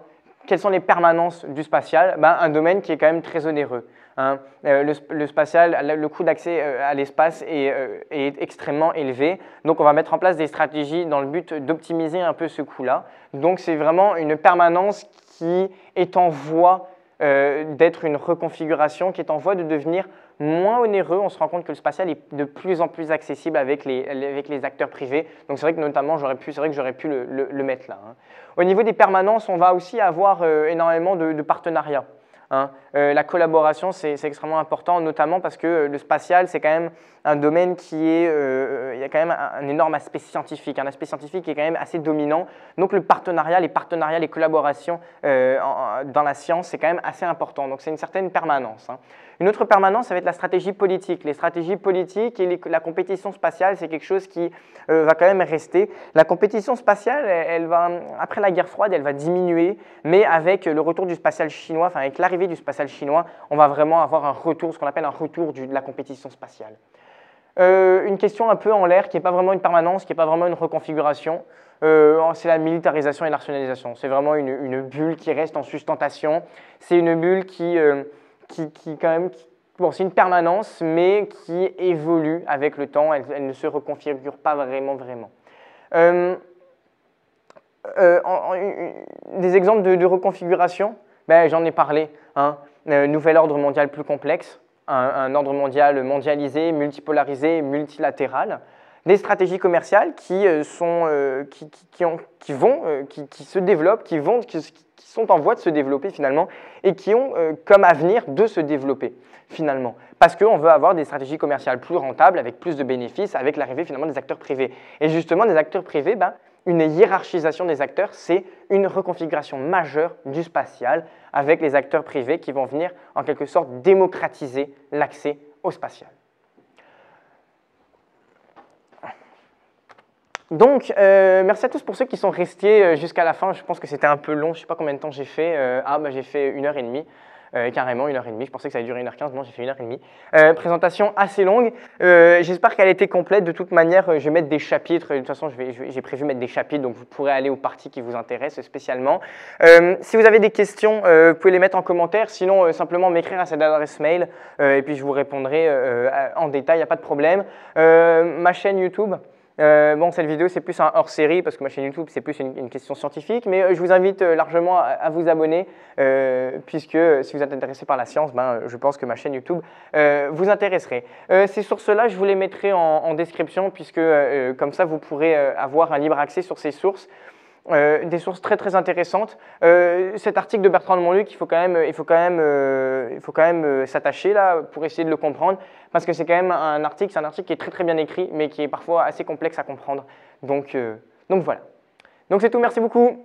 Quelles sont les permanences du spatial? Ben, un domaine qui est quand même très onéreux. Hein. Euh, le, le spatial, le coût d'accès à l'espace est, euh, est extrêmement élevé, donc on va mettre en place des stratégies dans le but d'optimiser un peu ce coût-là. Donc c'est vraiment une permanence qui est en voie euh, d'être une reconfiguration, qui est en voie de devenir moins onéreux. On se rend compte que le spatial est de plus en plus accessible avec les, avec les acteurs privés. Donc c'est vrai que notamment, j'aurais pu, c'est vrai que j'aurais pu le, le, le mettre là. Hein. Au niveau des permanences, on va aussi avoir euh, énormément de, de partenariats. Hein. Euh, la collaboration, c'est extrêmement important, notamment parce que euh, le spatial, c'est quand même un domaine qui est... Euh, il y a quand même un, un énorme aspect scientifique, un aspect scientifique qui est quand même assez dominant. Donc le partenariat, les partenariats, les collaborations euh, en, dans la science, c'est quand même assez important. Donc c'est une certaine permanence. Hein. Une autre permanence, ça va être la stratégie politique. Les stratégies politiques et les, la compétition spatiale, c'est quelque chose qui euh, va quand même rester. La compétition spatiale, elle, elle va, après la guerre froide, elle va diminuer, mais avec le retour du spatial chinois, enfin avec l'arrivée du spatial chinois, on va vraiment avoir un retour, ce qu'on appelle un retour du, de la compétition spatiale. Euh, une question un peu en l'air, qui n'est pas vraiment une permanence, qui n'est pas vraiment une reconfiguration, euh, c'est la militarisation et la rationalisation. C'est vraiment une, une bulle qui reste en sustentation. C'est une bulle qui... Euh, Qui, qui quand même, qui, bon, c'est une permanence, mais qui évolue avec le temps. Elle, elle ne se reconfigure pas vraiment, vraiment. Euh, euh, en, en, des exemples de, de reconfiguration, ben, j'en ai parlé. Hein. Euh, nouvel ordre mondial plus complexe, un, un ordre mondial mondialisé, multipolarisé, multilatéral. Des stratégies commerciales qui, euh, sont, euh, qui, qui, qui, ont, qui vont, euh, qui, qui se développent, qui vont... Qui, qui, qui sont en voie de se développer finalement et qui ont euh, comme avenir de se développer finalement. Parce qu'on veut avoir des stratégies commerciales plus rentables, avec plus de bénéfices, avec l'arrivée finalement des acteurs privés. Et justement, des acteurs privés, ben, une hiérarchisation des acteurs, c'est une reconfiguration majeure du spatial avec les acteurs privés qui vont venir en quelque sorte démocratiser l'accès au spatial. Donc, euh, merci à tous pour ceux qui sont restés jusqu'à la fin. Je pense que c'était un peu long. Je ne sais pas combien de temps j'ai fait. Euh, ah, bah, j'ai fait une heure et demie. Euh, carrément, une heure et demie. Je pensais que ça allait durer une heure quinze. Non, j'ai fait une heure et demie. Euh, présentation assez longue. Euh, J'espère qu'elle a été complète. De toute manière, je vais mettre des chapitres. De toute façon, j'ai prévu mettre des chapitres, donc vous pourrez aller aux parties qui vous intéressent spécialement. Euh, si vous avez des questions, euh, vous pouvez les mettre en commentaire. Sinon, euh, simplement m'écrire à cette adresse mail euh, et puis je vous répondrai euh, en détail. Il n'y a pas de problème. Euh, ma chaîne YouTube... Euh, bon, cette vidéo, c'est plus un hors-série, parce que ma chaîne YouTube, c'est plus une, une question scientifique, mais euh, je vous invite euh, largement à, à vous abonner, euh, puisque euh, si vous êtes intéressé par la science, ben, euh, je pense que ma chaîne YouTube euh, vous intéresserait. Euh, ces sources-là, je vous les mettrai en, en description, puisque euh, comme ça, vous pourrez euh, avoir un libre accès sur ces sources. Euh, des sources très très intéressantes. Euh, cet article de Bertrand de Montluc, il faut quand même, il faut quand même, euh, il faut quand même euh, s'attacher là pour essayer de le comprendre, parce que c'est quand même un article, c'est un article qui est très très bien écrit, mais qui est parfois assez complexe à comprendre. Donc, euh, donc voilà. Donc c'est tout. Merci beaucoup.